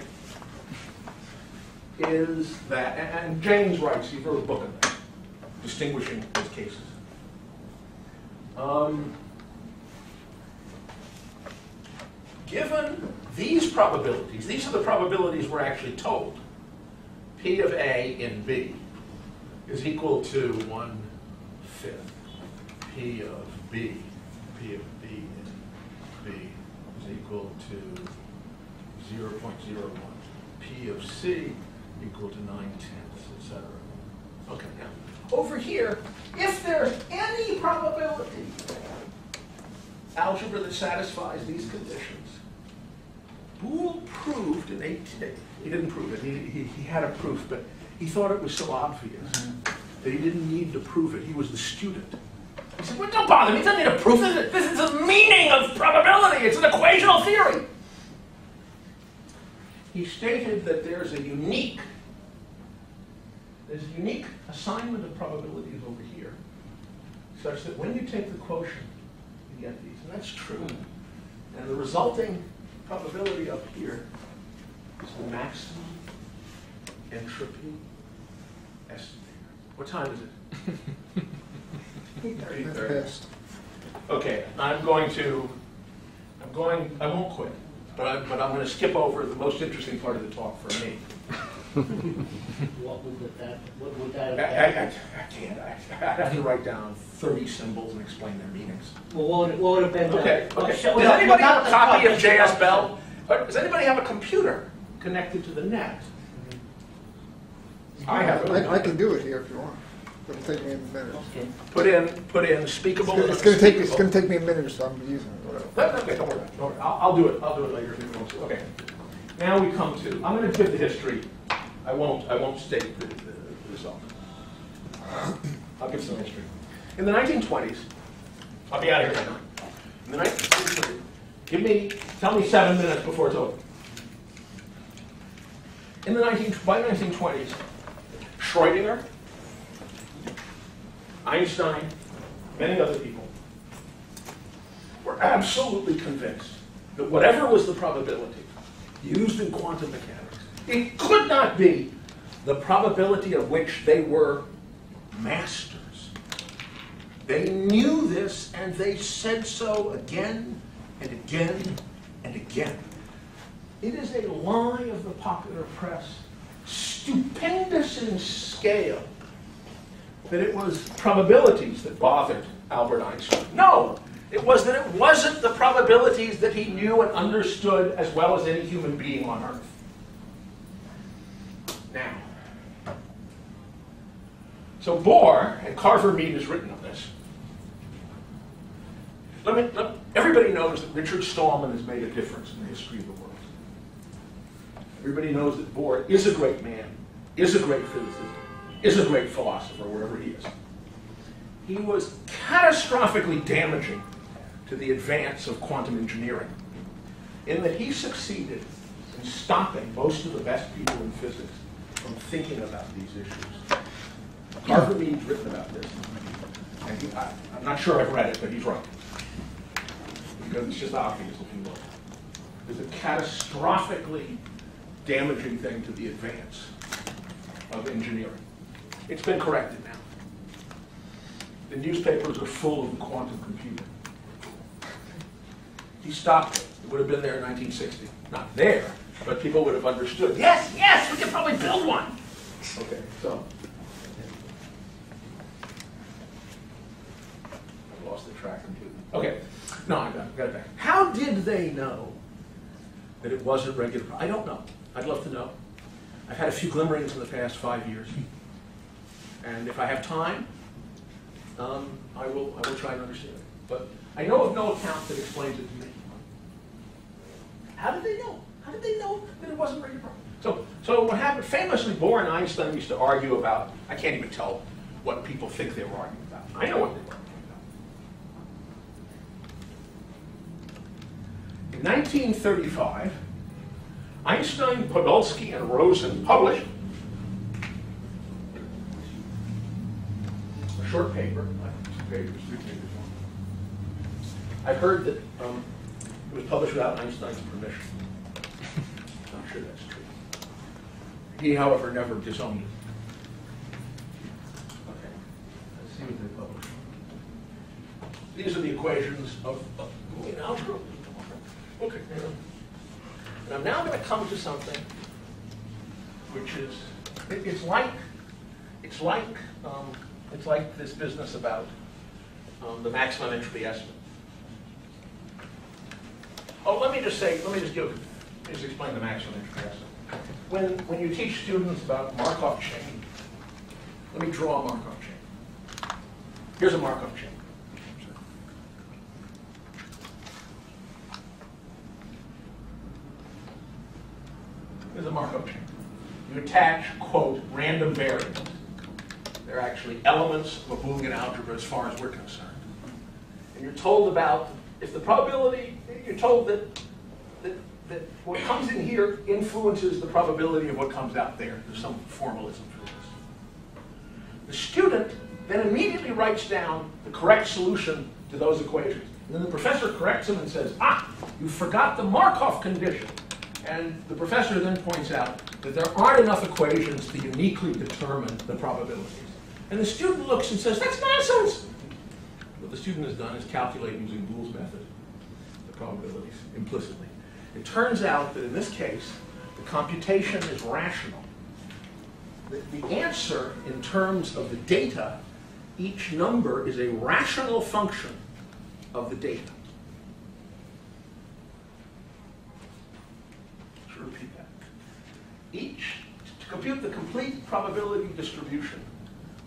is that, and, and James writes, he wrote a book on that, distinguishing those cases. Um, Given these probabilities, these are the probabilities we're actually told. P of A in B is equal to one fifth. P of B, P of B in B is equal to zero point zero one. P of C equal to nine tenths, et cetera. Okay, now, over here, if there's any probability algebra that satisfies these conditions, Boole proved in eighteen, he didn't prove it, he, he, he had a proof, but he thought it was so obvious mm-hmm. that he didn't need to prove it. He was the student. He said, well, don't bother me, don't need to prove this. This is the meaning of probability. It's an equational theory. He stated that there's a unique, there's a unique assignment of probabilities over here, such that when you take the quotient, you get these. And that's true. And the resulting probability up here is the maximum entropy estimator. What time is it? eight thirty. Okay, I'm going to, I'm going, I won't quit, but I'm, but I'm going to skip over the most interesting part of the talk for me. What would that, what would that I, I, I can't, I, I'd have to write down thirty symbols and explain their meanings. Well, what would, what would have been okay, the, okay. Does anybody have a copy of J S Bell? Or does anybody have a computer connected to the net? I have. I, I can do it here if you want. It'll take me a minute. Okay. Put in, put in, speakable. It's going to take. It's going to take me a minute, or so I'm using it. Whatever. Okay, don't worry. Don't worry. I'll, I'll do it. I'll do it later if you want to. Okay. Now we come to. I'm going to give the history. I won't. I won't state the, the, the result. I'll give some history. In the nineteen twenties, I'll be out of here by nine. In the nineteen twenties, give me. Tell me seven minutes before it's over. In the nineteen by nineteen twenties, Schrodinger, Einstein, many other people were absolutely convinced that whatever was the probability used in quantum mechanics, it could not be the probability of which they were masters. They knew this, and they said so again and again and again. It is a lie of the popular press, stupendous in scale, that it was probabilities that bothered Albert Einstein. No, it was that it wasn't the probabilities that he knew and understood as well as any human being on Earth. Now, so Bohr, and Carver Mead has written on this. Let me, let, everybody knows that Richard Stallman has made a difference in the history of the world. Everybody knows that Bohr is a great man, is a great physicist, is a great philosopher, wherever he is. He was catastrophically damaging to the advance of quantum engineering in that he succeeded in stopping most of the best people in physics from thinking about these issues. Carver Mead's written about this. And he, I, I'm not sure I've read it, but he's right. Because it's just obvious, if you look. It's a catastrophically damaging thing to the advance of engineering. It's been corrected now. The newspapers are full of the quantum computer. He stopped it. It would have been there in nineteen sixty. Not there, but people would have understood. Yes, yes, we could probably build one. Okay, so. I lost the track completely. Okay, no, I got it, got it back. How did they know that it wasn't regular? I don't know. I'd love to know. I've had a few glimmerings in the past five years. And if I have time, um, I will I will try and understand it. But I know of no account that explains it to me. How did they know? How did they know that it wasn't regular probability? So so what happened? Famously, Bohr and Einstein used to argue about. I can't even tell what people think they were arguing about. I know what they were arguing about. In nineteen thirty-five, Einstein, Podolsky, and Rosen published short paper, two pages, three pages long. I've heard that um, it was published without Einstein's permission. I'm not sure that's true. He, however, never disowned it. Okay, let's see what they published. These are the equations of Boolean algebra. Okay, and I'm now going to come to something which is, it, it's like, it's like, um, It's like this business about um, the maximum entropy estimate. Oh, let me just say, let me just give, just explain the maximum entropy estimate. When when you teach students about Markov chain, let me draw a Markov chain. Here's a Markov chain. Here's a Markov chain. You attach, quote, random variables. They're actually elements of a Boolean algebra as far as we're concerned. And you're told about, if the probability, you're told that, that, that what comes in here influences the probability of what comes out there. There's some formalism for this. The student then immediately writes down the correct solution to those equations. And then the professor corrects him and says, ah, you forgot the Markov condition. And the professor then points out that there aren't enough equations to uniquely determine the probabilities. And the student looks and says, that's nonsense. What the student has done is calculate using Boole's method, the probabilities, implicitly. It turns out that in this case, the computation is rational. The, the answer in terms of the data, each number is a rational function of the data. To repeat that. Each, to compute the complete probability distribution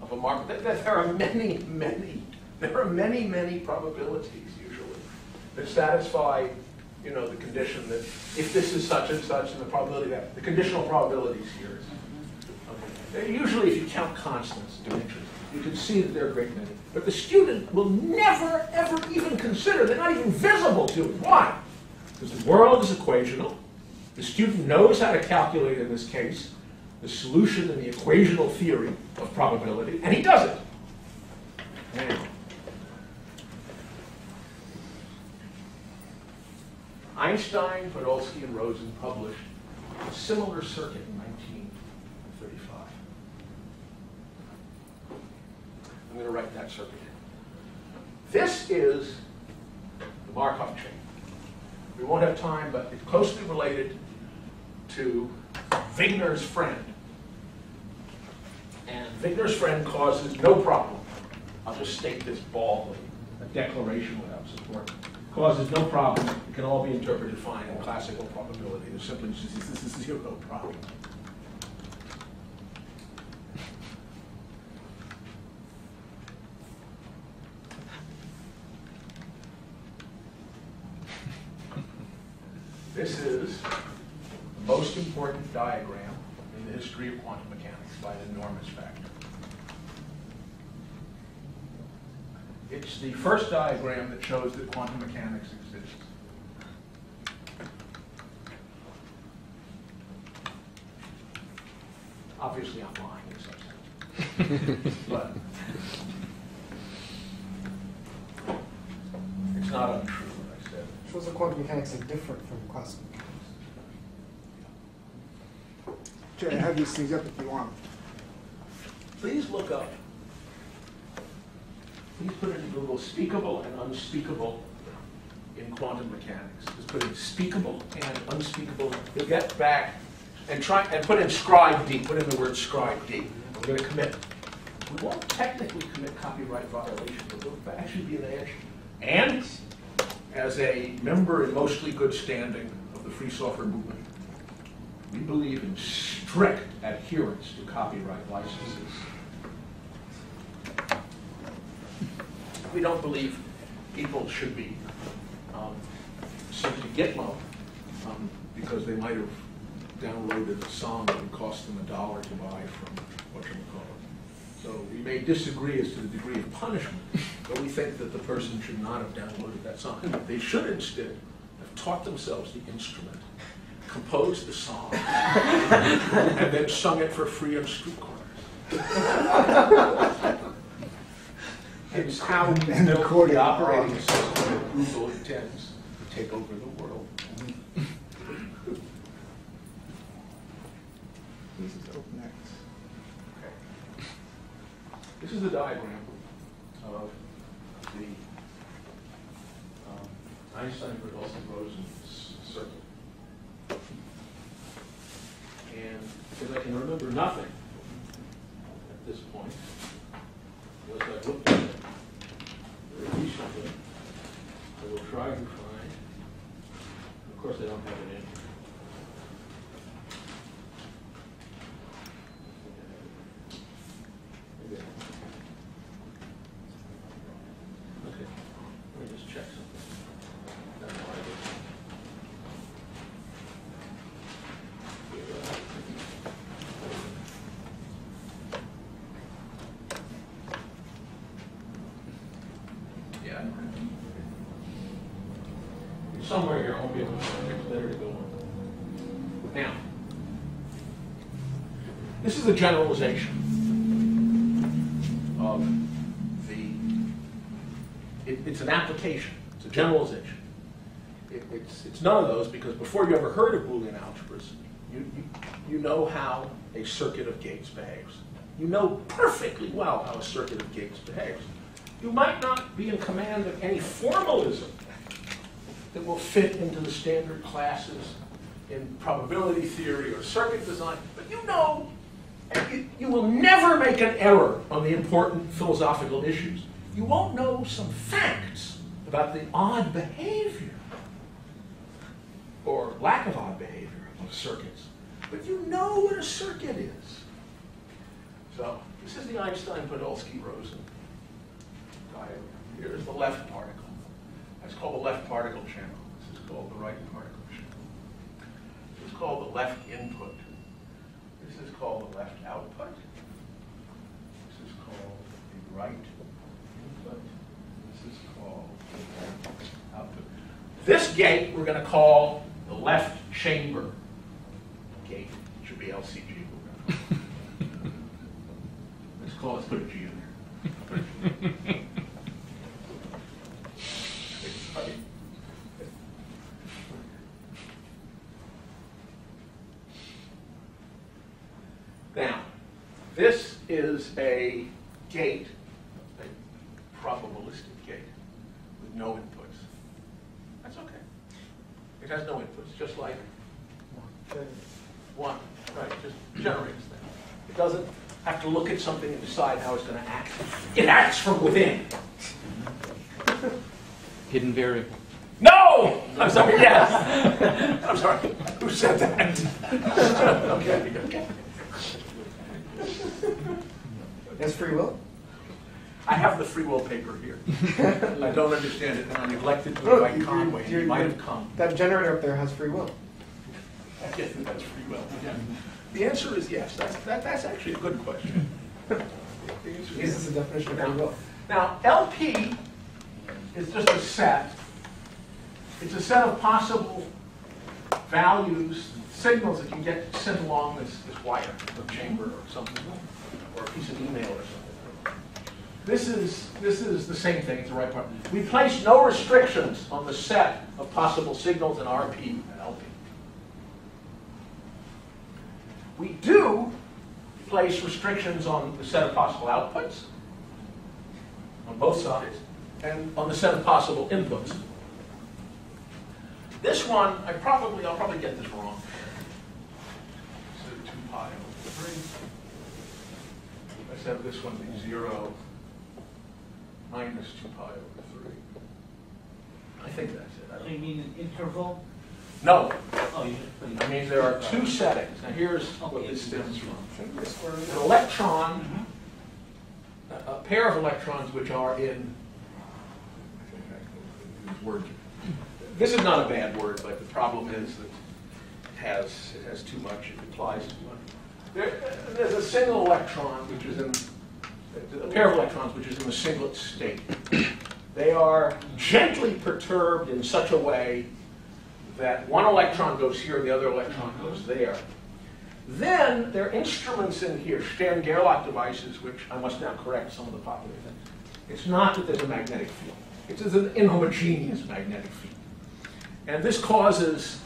of a Markov, that, that there are many, many, there are many, many probabilities usually that satisfy, you know, the condition that if this is such and such, and the probability that the conditional probabilities here is. Okay. Usually, if you count constants, dimensions, you can see that there are great many. But the student will never, ever even consider, they're not even visible to him. Why? Because the world is equational. The student knows how to calculate, in this case, the solution in the equational theory of probability, and he does it. Now, Einstein, Podolsky, and Rosen published a similar circuit in nineteen thirty-five. I'm going to write that circuit in. This is the Markov chain. We won't have time, but it's closely related to Wigner's friend. And Wigner's friend causes no problem. I'll just state this baldly, a declaration without support. Causes no problem. It can all be interpreted fine in classical probability. There's simply just, this is zero problem. This is the most important diagram in the history of quantum mechanics by an enormous factor. It's the first diagram that shows that quantum mechanics exists. Obviously, I'm lying in some sense. But it's not untrue what I said. It shows that quantum mechanics are different from classical mechanics. Jay, I have these things up if you want. Please look up. Please put in Google speakable and unspeakable in quantum mechanics. Just put in speakable and unspeakable. You'll get back and try and put in scribe D. Put in the word scribe D. We're going to commit. We won't technically commit copyright violation, but we'll actually be an action. And as a member in mostly good standing of the free software movement, we believe in strict adherence to copyright licenses. We don't believe people should be um, sent to Gitmo um, because they might have downloaded a song that would cost them a dollar to buy from whatchamacallit. So we may disagree as to the degree of punishment, but we think that the person should not have downloaded that song. They should instead have taught themselves the instrument, composed the song, and then sung it for free on street corners. It's how we build the operating system that Google intends to take over the world. This is up next. Okay. This is the diagram of the um, Einstein-Podolsky-Rosen circuit. And because I can remember nothing at this point, as I looked at it very recently, I will try to find, of course I don't have it in here. Okay, okay. Let me just check something. I don't know why I did. Here, uh, somewhere here, I'll be able to find it better to go on. Now, this is the generalization of the, it, it's an application, it's a generalization. It, it's, it's none of those because before you ever heard of Boolean algebras, you, you, you know how a circuit of gates behaves. You know perfectly well how a circuit of gigs behaves. You might not be in command of any formalism that will fit into the standard classes in probability theory or circuit design, but you know, and you, you will never make an error on the important philosophical issues. You won't know some facts about the odd behavior or lack of odd behavior of circuits, but you know what a circuit is. So this is the Einstein-Podolsky-Rosen diagram. Here's the left particle. That's called the left particle channel. This is called the right particle channel. This is called the left input. This is called the left output. This is called the right input. This is called the left output. This gate we're going to call the left chamber gate. It should be L C G. We're going to call it. Let's call it, let's put a G in there. Put a G in there. Now, this is a gate, a probabilistic gate, with no inputs. That's okay. It has no inputs, just like one. Right, it just generates them. It doesn't have to look at something and decide how it's going to act. It acts from within. Hidden variable. No! I'm sorry, yes! I'm sorry. Who said that? Okay, okay. That's free will? I have the free will paper here. I don't understand it, and I neglected to invite no, Conway. He might have come. That generator up there has free will. Yeah, that's free will. Yeah. The answer is yes. That's, that, that's actually a good question. The is yes. This is the definition of free will. Now, L P is just a set. It's a set of possible values, signals that you get sent along this, this wire, or chamber, or something. Or a piece of email or something. This is, this is the same thing, it's the right part. We place no restrictions on the set of possible signals in R P and L P. We do place restrictions on the set of possible outputs, on both sides, and on the set of possible inputs. This one, I probably, I'll probably get this wrong. So two pi over three. Let's have this one be zero minus two pi over three. I think that's it. I don't so you mean an interval? No. Oh, you just put it in. I mean, there are two settings. Now, here's what this stems from. An electron, mm-hmm. a, a pair of electrons which are in, I think I can use word. This is not a bad word, but the problem is that it has, it has too much, it implies too much. There, there's a single electron, which is in, a pair of electrons, which is in the singlet state. They are gently perturbed in such a way that one electron goes here and the other electron goes there. Then there are instruments in here, Stern-Gerlach devices, which I must now correct some of the popular things. It's not that there's a magnetic field. It's an inhomogeneous magnetic field. And this causes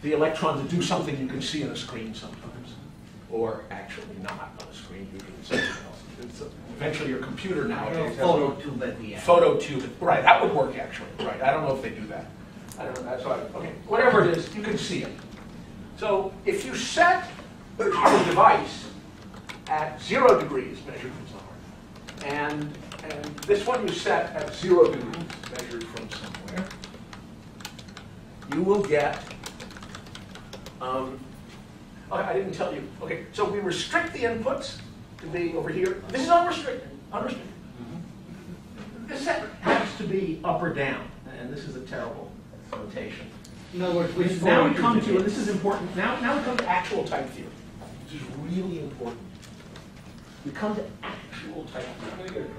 the electron to do something you can see on a screen sometimes. Or actually not on the screen, you can something else. It's a, eventually your computer nowadays has photo tube at the end. Photo tube, right, that would work actually, right. I don't know if they do that. I don't know, that's why, okay, whatever it is, you can see it. So if you set your device at zero degrees, measured from somewhere, and, and this one you set at zero degrees, measured from somewhere, you will get, um, I didn't tell you. Okay, so we restrict the inputs to be over here. This is unrestricted. Unrestricted. Mm-hmm. This set has to be up or down, and this is a terrible notation. In other words, we now we come to, and this is important. Now, now we come to actual type theory. This is really important. We come to actual type theory.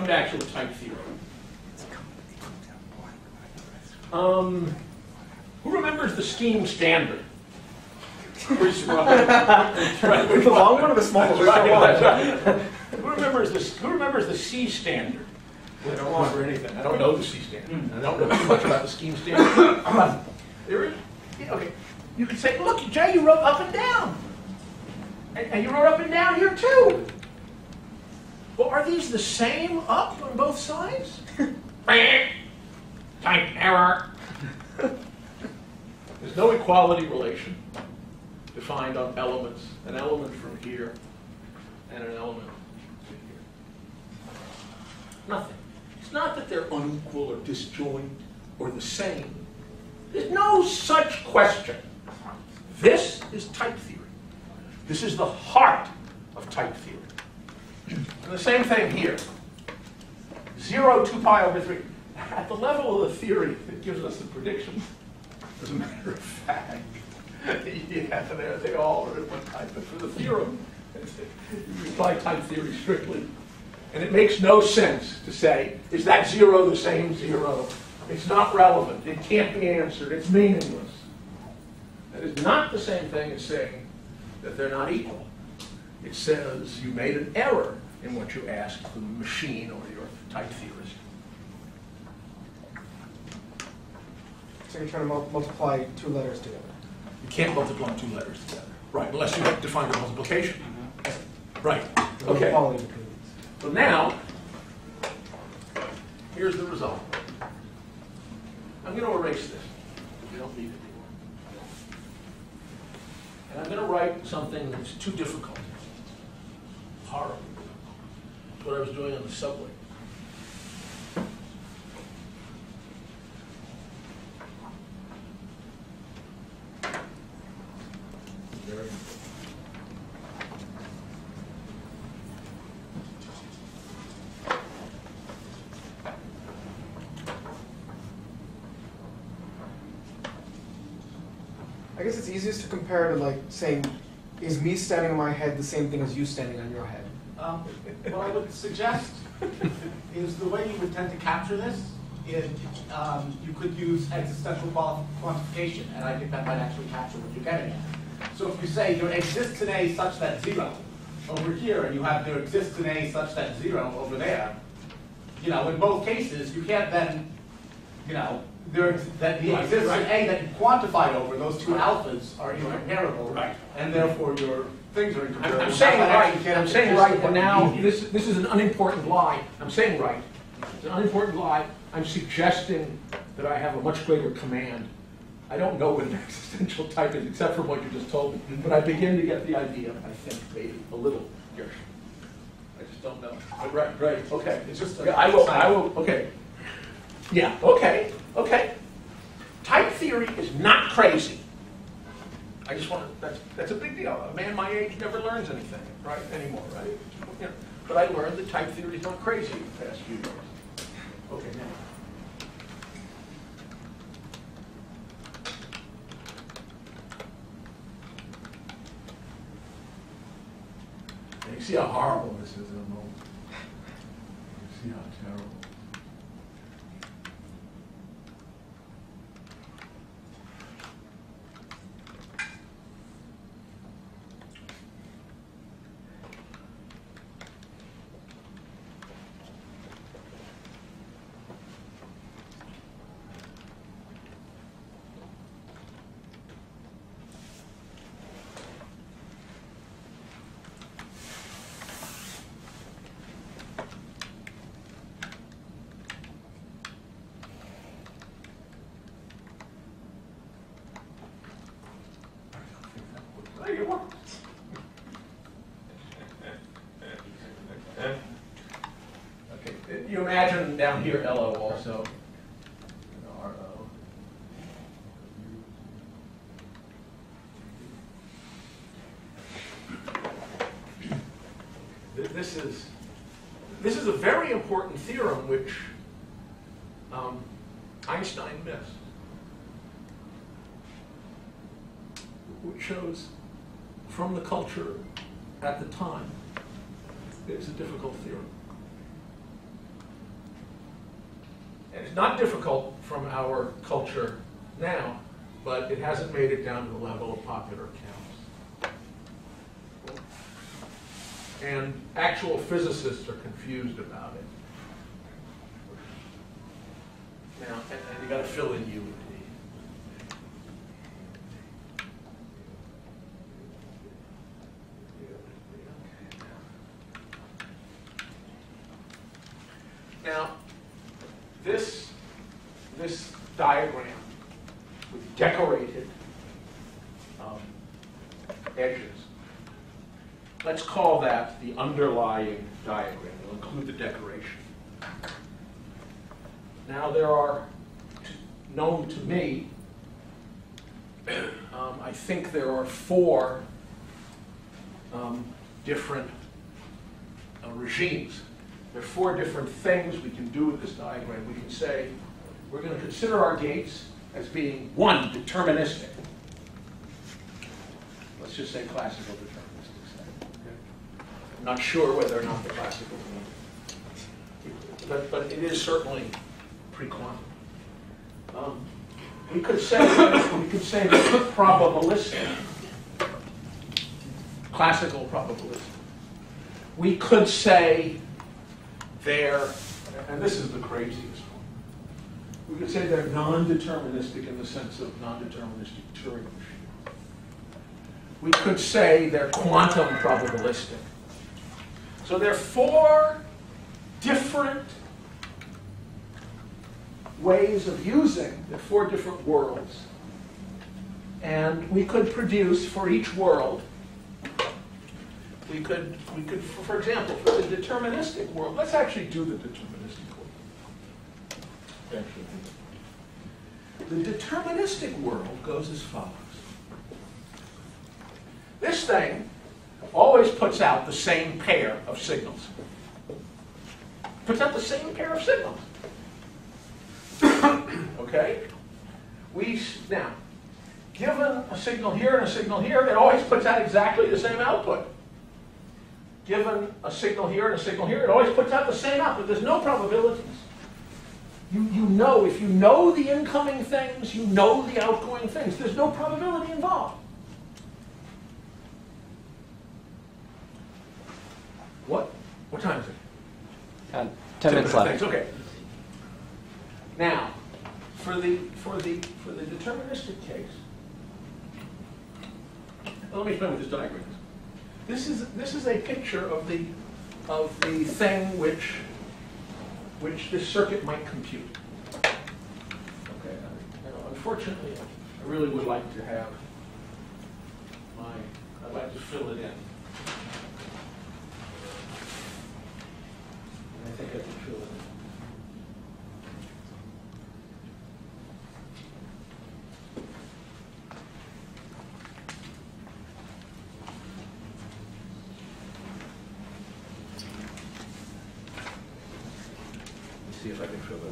come to actual type theory. Um, who remembers the scheme standard? Which one? The long one or the small one? Who remembers the Who remembers the C standard? I don't remember anything. I don't know the C standard. I don't know too much about the scheme standard. There is. Yeah, okay. You could say, look, Jay, you wrote up and down, and, and you wrote up and down here too. Well, are these the same up on both sides? Type error. There's no equality relation defined on elements. An element from here and an element from here. Nothing. It's not that they're unequal or disjoint or the same. There's no such question. This is type theory. This is the heart of type theory. And the same thing here. Zero, two pi over three. At the level of the theory that gives us the prediction, as a matter of fact, yeah, they all are one type. But for the theorem, you apply type theory strictly. And it makes no sense to say, is that zero the same zero? It's not relevant. It can't be answered. It's meaningless. That is not the same thing as saying that they're not equal. It says you made an error in what you asked the machine or your type theorist. So you're trying to mul multiply two letters together. You can't multiply two letters together. Right, unless you have defined a multiplication. Mm-hmm. Right, okay. So now, here's the result. I'm going to erase this. We don't need it anymore. And I'm going to write something that's too difficult. Horrible. That's what I was doing on the subway. I guess it's easiest to compare to like saying, is me standing on my head the same thing as you standing on your head? Um, what I would suggest is the way you would tend to capture this is um, you could use existential quantification, and I think that might actually capture what you're getting at. So if you say there exists an A such that zero over here, and you have there exists an A such that zero over there, you know, in both cases, you can't then, you know, There, that the right, exists right. an A that you quantified over, those two alphas are incomparable, right. and therefore your things are incomparable. I'm, I'm saying right, you can't I'm saying right, but now this, this is an unimportant lie. I'm saying right. It's an unimportant lie. I'm suggesting that I have a much greater command. I don't know what an existential type is, except for what you just told me, but I begin to get the idea, I think, maybe a little, Gershon. I just don't know. But right, right, okay. It's just yeah, I will, I will, okay. Yeah, okay, okay. Type theory is not crazy. I just want to, that's, that's a big deal. A man my age never learns anything, right, anymore, right? You know, but I learned that type theory is not crazy in the past few years. Okay, now. And you see how horrible this is in a moment. You see how terrible. Imagine down here L O also. R O. This is this is a very important theorem which um, Einstein missed. Which shows from the culture at the time it's a difficult theorem. And it's not difficult from our culture now, but it hasn't made it down to the level of popular accounts. And actual physicists are confused about it. Now, and, and you got to fill in U and D. Now, this this diagram with decorated um, edges. Let's call that the underlying diagram. We'll include the decoration. Now there are, known to me, um, I think there are four um, different uh, regimes. There are four different things we can do with this diagram. We can say, we're going to consider our gates as being, one, deterministic. Let's just say classical deterministic side. Okay? I'm not sure whether or not the classical one, but, but it is certainly pre-quantum. Um, we could say that, we could say that probabilistic, classical probabilistic. We could say they're, and this is the craziest one, we could say they're non-deterministic in the sense of non-deterministic Turing machine. We could say they're quantum probabilistic. So there are four different ways of using the four different worlds. And we could produce for each world, we could, we could, for example, for the deterministic world, let's actually do the deterministic world. The deterministic world goes as follows. This thing always puts out the same pair of signals. Puts out the same pair of signals. Okay? We, now, given a signal here and a signal here, it always puts out exactly the same output. Given a signal here and a signal here, it always puts out the same output. There's no probabilities. You, you know, if you know the incoming things, you know the outgoing things. There's no probability involved. What? What time is it? Uh, ten minutes left. Okay. Now, for the for the for the deterministic case, let me explain what this diagram is. This is this is a picture of the of the thing which which this circuit might compute. Okay, I, you know, unfortunately, I really would like to have my I'd like to fill it in. I think I can fill it in. If I can fill it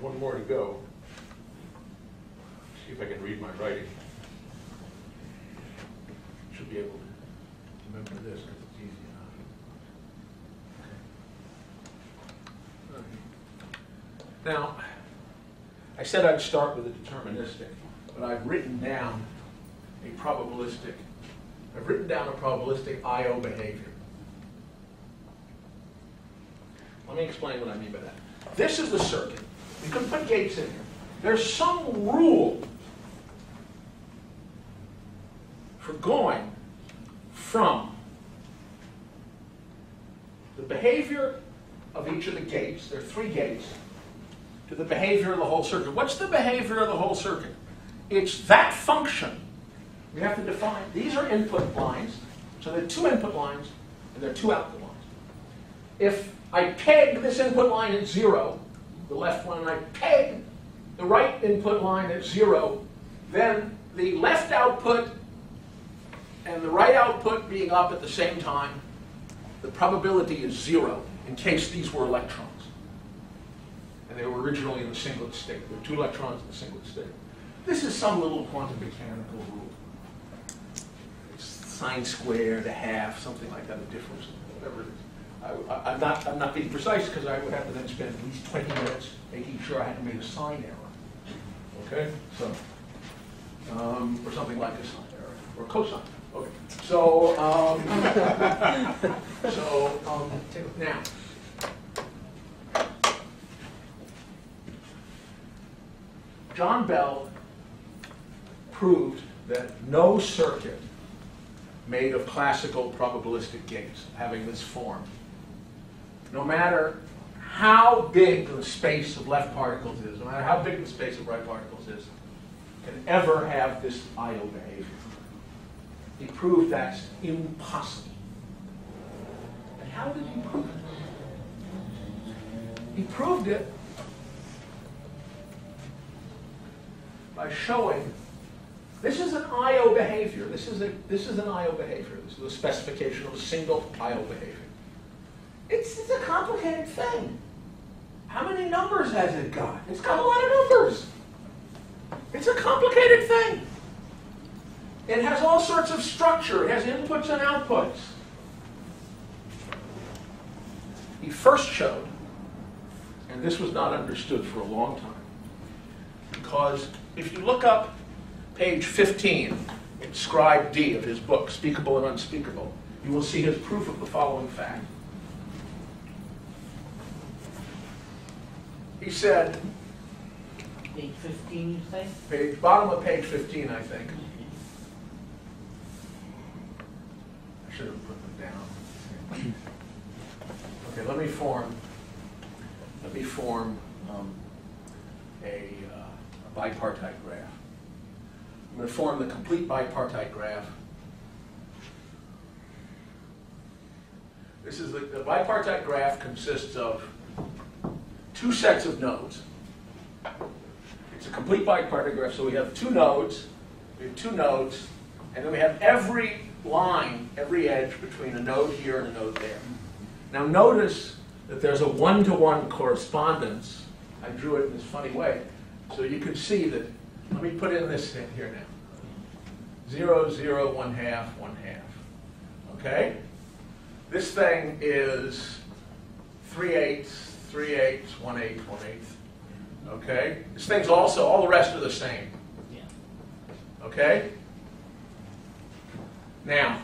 One more to go. See if I can read my writing. Should be able to remember this because it's easy enough. Okay. All right. Now, I I said I'd start with a deterministic, but I've written down a probabilistic. I've written down a probabilistic I O behavior. Let me explain what I mean by that. This is the circuit. You can put gates in here. There's some rule for going from the behavior of each of the gates, there are three gates, to the behavior of the whole circuit. What's the behavior of the whole circuit? It's that function. We have to define. These are input lines. So there are two input lines, and there are two output lines. If I peg this input line at zero, the left one, and I peg the right input line at zero, then the left output and the right output being up at the same time, the probability is zero in case these were electrons. And they were originally in the singlet state. There were two electrons in the singlet state. This is some little quantum mechanical rule. It's sine squared, a half, something like that, a difference, whatever it is. I, I, I'm, not, I'm not being precise because I would have to then spend at least twenty minutes making sure I hadn't made a sign error. Okay? So, um, or something like a sign error, or a cosine. Okay. So, um, so um, now, John Bell proved that no circuit made of classical probabilistic gates having this form, no matter how big the space of left particles is, no matter how big the space of right particles is, can ever have this I O behavior. He proved that's impossible. And how did he prove it? He proved it by showing this is an I O behavior. This is a this is an I O behavior. This is a specification of a single I O behavior. It's, it's a complicated thing. How many numbers has it got? It's got a lot of numbers. It's a complicated thing. It has all sorts of structure. It has inputs and outputs. He first showed, and this was not understood for a long time, because if you look up page fifteen in Scribe D of his book, Speakable and Unspeakable, you will see his proof of the following fact. He said, page fifteen, you say? Page, bottom of page fifteen, I think. I should have put them down. Okay, let me form, let me form um, a, uh, a bipartite graph. I'm going to form the complete bipartite graph. This is the, the bipartite graph consists of two sets of nodes. It's a complete bipartite graph, so we have two nodes, we have two nodes, and then we have every line, every edge between a node here and a node there. Now notice that there's a one-to-one correspondence. I drew it in this funny way, so you can see that. Let me put in this thing here now. Zero, zero, one half, one half. Okay? This thing is three eighths, three eighths, one eighth, one eighth. Okay? This thing's also, all the rest are the same. Okay? Now,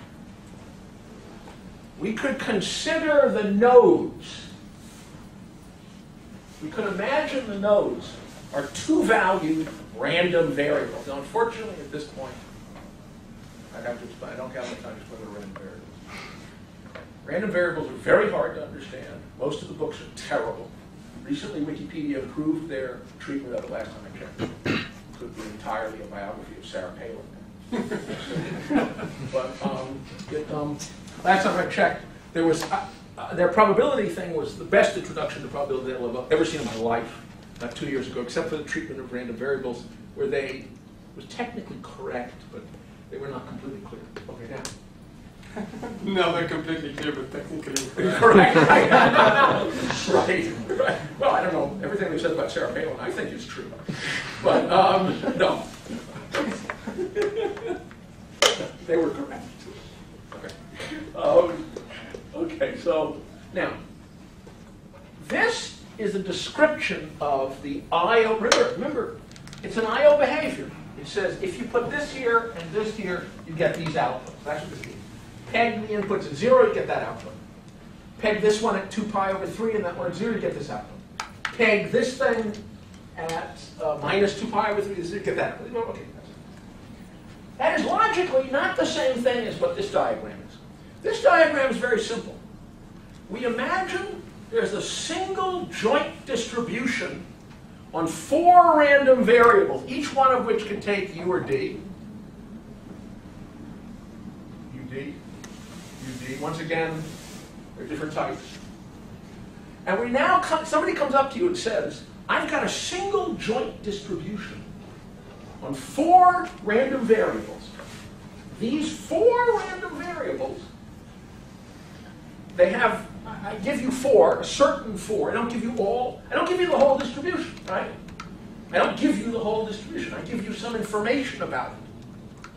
we could consider the nodes. We could imagine the nodes are two-valued random variables. Now, unfortunately, at this point, I have to explain. I don't have the time to explain what random variables are. Random variables are very hard to understand. Most of the books are terrible. Recently, Wikipedia improved their treatment of it. Last time I checked, it could be entirely a biography of Sarah Palin. but um, it, um, last time I checked, there was uh, uh, their probability thing was the best introduction to probability I've ever seen in my life. About two years ago, except for the treatment of random variables, where they was technically correct, but they were not completely clear. Okay, now. No, they're completely clear, but technically correct. Correct. Right. Right. Right. Well, I don't know. Everything they said about Sarah Palin, I think is true. But um, no, they were correct. Okay. Um, okay. So now, this is a description of the I O. Remember, remember, it's an I O behavior. It says if you put this here and this here, you get these outputs. That's what this means. Peg the inputs at zero, you get that output. Peg this one at two pi over three and that one at zero, you get this output. Peg this thing at uh, minus two pi over three, you get that output. Okay. That is logically not the same thing as what this diagram is. This diagram is very simple. We imagine there's a single joint distribution on four random variables, each one of which can take u or d. u, d, u, d. Once again, they're different types. And we now, come, somebody comes up to you and says, I've got a single joint distribution on four random variables. These four random variables, they have, I give you four, a certain four. I don't give you all, I don't give you the whole distribution, right? I don't give you the whole distribution. I give you some information about it.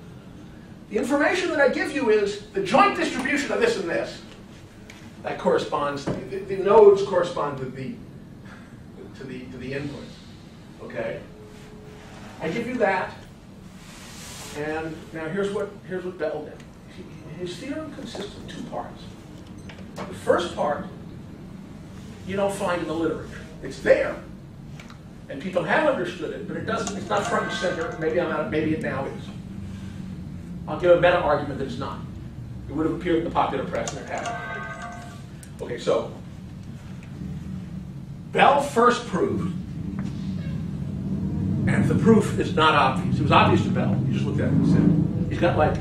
The information that I give you is the joint distribution of this and this. That corresponds, to, the, the nodes correspond to the, to the, to the inputs, okay? I give you that, and now here's what, here's what Bell did. His theorem consists of two parts. The first part, you don't find in the literature. It's there, and people have understood it, but it doesn't, it's not front and center. Maybe I'm out, maybe it now is. I'll give a meta argument that it's not. It would have appeared in the popular press, and it hasn't. Okay, so, Bell first proved, and the proof is not obvious. It was obvious to Bell. He just looked at it and said, he's got like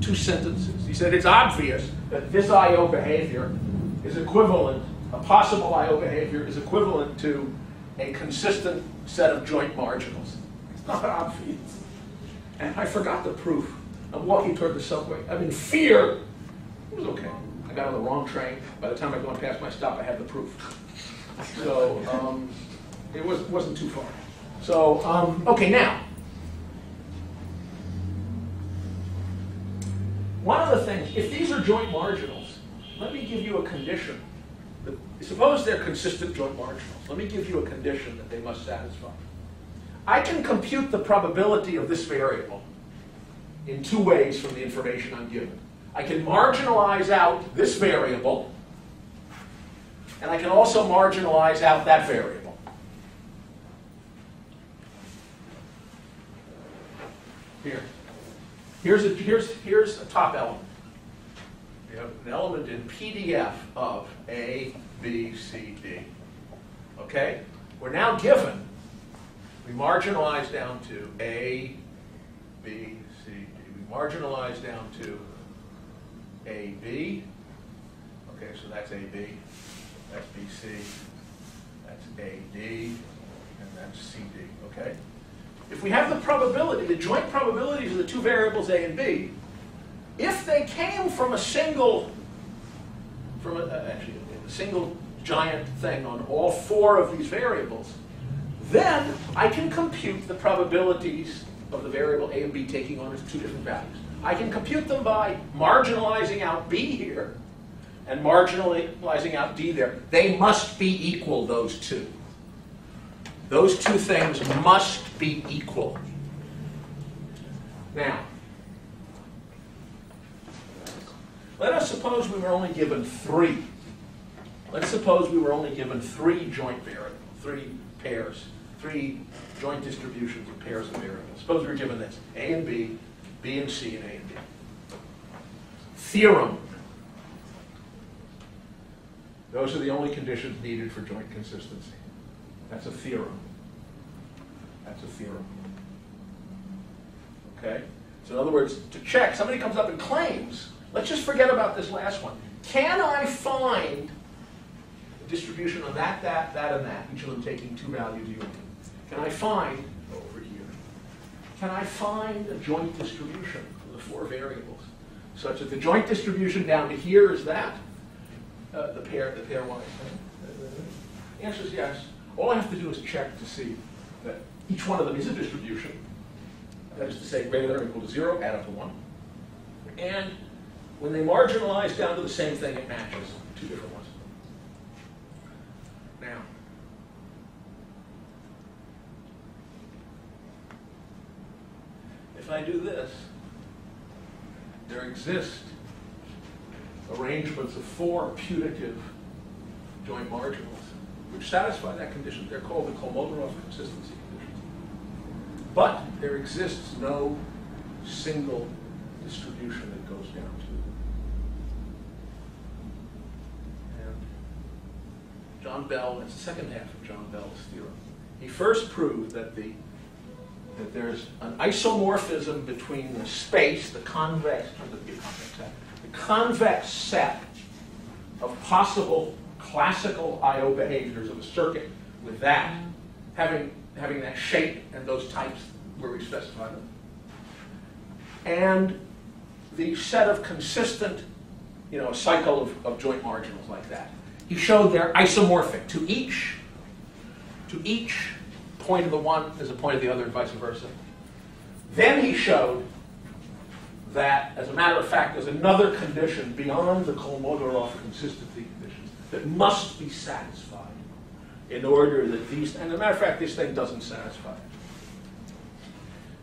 two sentences. He said, it's obvious that this I O behavior is equivalent, a possible I O behavior is equivalent to a consistent set of joint marginals. It's not obvious. And I forgot the proof. I'm walking toward the subway. I'm in fear. It was okay. I got on the wrong train. By the time I'd gone past my stop, I had the proof. So um, it was, wasn't too far. So, um, okay, now, one of the things, if these are joint marginals, let me give you a condition. That, suppose they're consistent joint marginals. Let me give you a condition that they must satisfy. I can compute the probability of this variable in two ways from the information I'm given. I can marginalize out this variable, and I can also marginalize out that variable. Here. Here's a, here's, here's a top element. We have an element in P D F of A, B, C, D. Okay? We're now given, we marginalize down to A, B, C, D. We marginalize down to A, B. Okay, so that's A, B. That's B, C. That's A, D. And that's C, D. Okay? If we have the probability, the joint probabilities of the two variables A and B, if they came from a single, from a, actually a single giant thing on all four of these variables, then I can compute the probabilities of the variable A and B taking on its two different values. I can compute them by marginalizing out B here and marginalizing out D there. They must be equal, those two. Those two things must be equal. Now, let us suppose we were only given three. Let's suppose we were only given three joint variables, three pairs, three joint distributions of pairs of variables. Suppose we were given this, A and B, B and C, and A and D. Theorem. Those are the only conditions needed for joint consistency. That's a theorem. That's a theorem. Okay? So in other words, to check, somebody comes up and claims, let's just forget about this last one. Can I find the distribution on that, that, that, and that, each of them taking two values u and v? Can I find, over here, can I find a joint distribution for the four variables, such that the joint distribution down to here is that, uh, the pair, the pairwise thing? The answer is yes. All I have to do is check to see that each one of them is a distribution. That is to say, greater than or equal to zero, add up to one. And when they marginalize down to the same thing, it matches two different ones. Now, exist arrangements of four putative joint marginals which satisfy that condition. They're called the Kolmogorov consistency conditions. But there exists no single distribution that goes down to them. And John Bell, that's the second half of John Bell's theorem. He first proved that the that there's an isomorphism between the space, the convex, the convex set, the convex set of possible classical I O behaviors of a circuit with that, having, having that shape and those types where we specify them, and the set of consistent, you know, a cycle of, of joint marginals like that. He showed they're isomorphic to each, to each point of the one is a point of the other and vice versa. Then he showed that, as a matter of fact, there's another condition beyond the Kolmogorov consistency conditions that must be satisfied in order that these, and as a matter of fact, this thing doesn't satisfy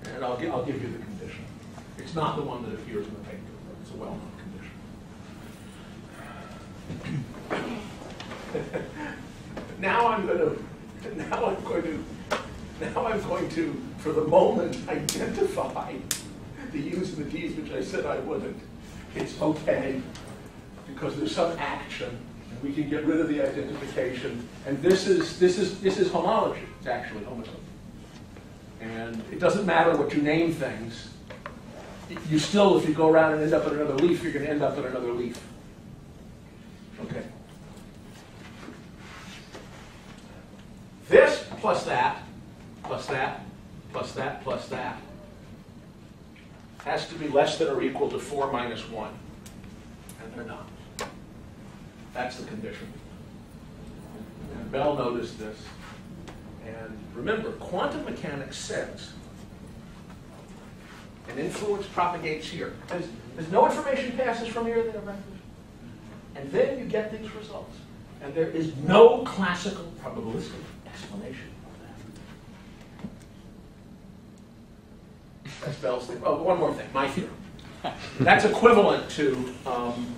it. And I'll, gi I'll give you the condition. It's not the one that appears in the paper, but it's a well-known condition. Now I'm going to Now I'm going to, now I'm going to, for the moment, identify the U's and the D's, which I said I wouldn't. It's okay, because there's some action, and we can get rid of the identification. And this is this is this is homology. It's actually homology. And it doesn't matter what you name things. You still, if you go around and end up at another leaf, you're going to end up at another leaf. Okay. This plus that, plus that, plus that, plus that has to be less than or equal to four minus one. And they're not. That's the condition. And Bell noticed this. And remember, quantum mechanics says an influence propagates here. There's, there's no information passes from here to there. And then you get these results. And there is no classical probabilistic explanation of that. That's Bell's theorem. Oh, one more thing, my theorem. That's equivalent to, um,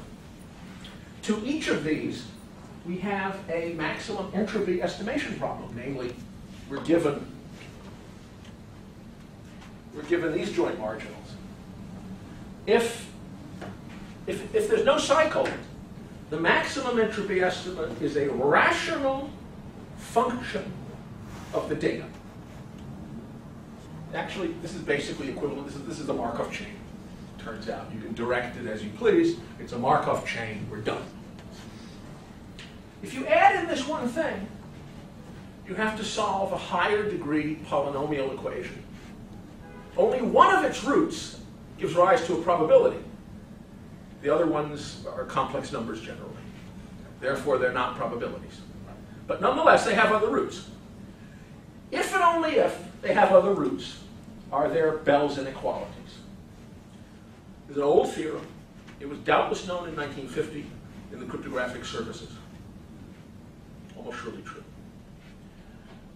to each of these, we have a maximum entropy estimation problem. Namely, we're given, we're given these joint marginals. If, if, if there's no cycle, the maximum entropy estimate is a rational function of the data. Actually, this is basically equivalent. This is, this is the Markov chain. Turns out you can direct it as you please. It's a Markov chain. We're done. If you add in this one thing, you have to solve a higher degree polynomial equation. Only one of its roots gives rise to a probability. The other ones are complex numbers generally. Therefore, they're not probabilities. But nonetheless, they have other roots. If and only if they have other roots, are there Bell's inequalities? There's an old theorem. It was doubtless known in nineteen fifty in the cryptographic services. Almost surely true.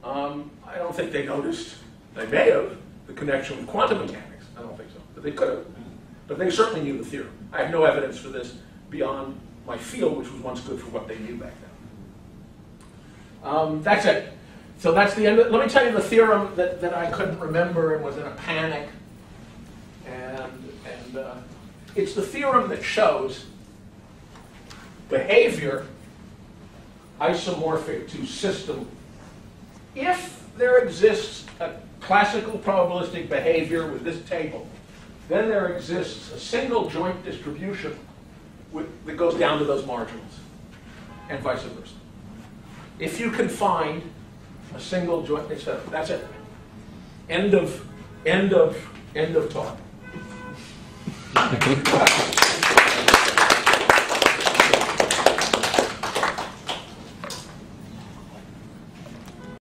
Um, I don't think they noticed. They may have the connection with quantum mechanics. I don't think so. But they could have. But they certainly knew the theorem. I have no evidence for this beyond my field, which was once good for what they knew back then. Um, that's it. So that's the end of it. Let me tell you the theorem that, that I couldn't remember and was in a panic. And, and uh, it's the theorem that shows behavior isomorphic to system if there exists a classical probabilistic behavior with this table. Then there exists a single joint distribution with, that goes down to those marginals, and vice versa. If you can find a single joint, et cetera. That's it. End of, end of, end of talk.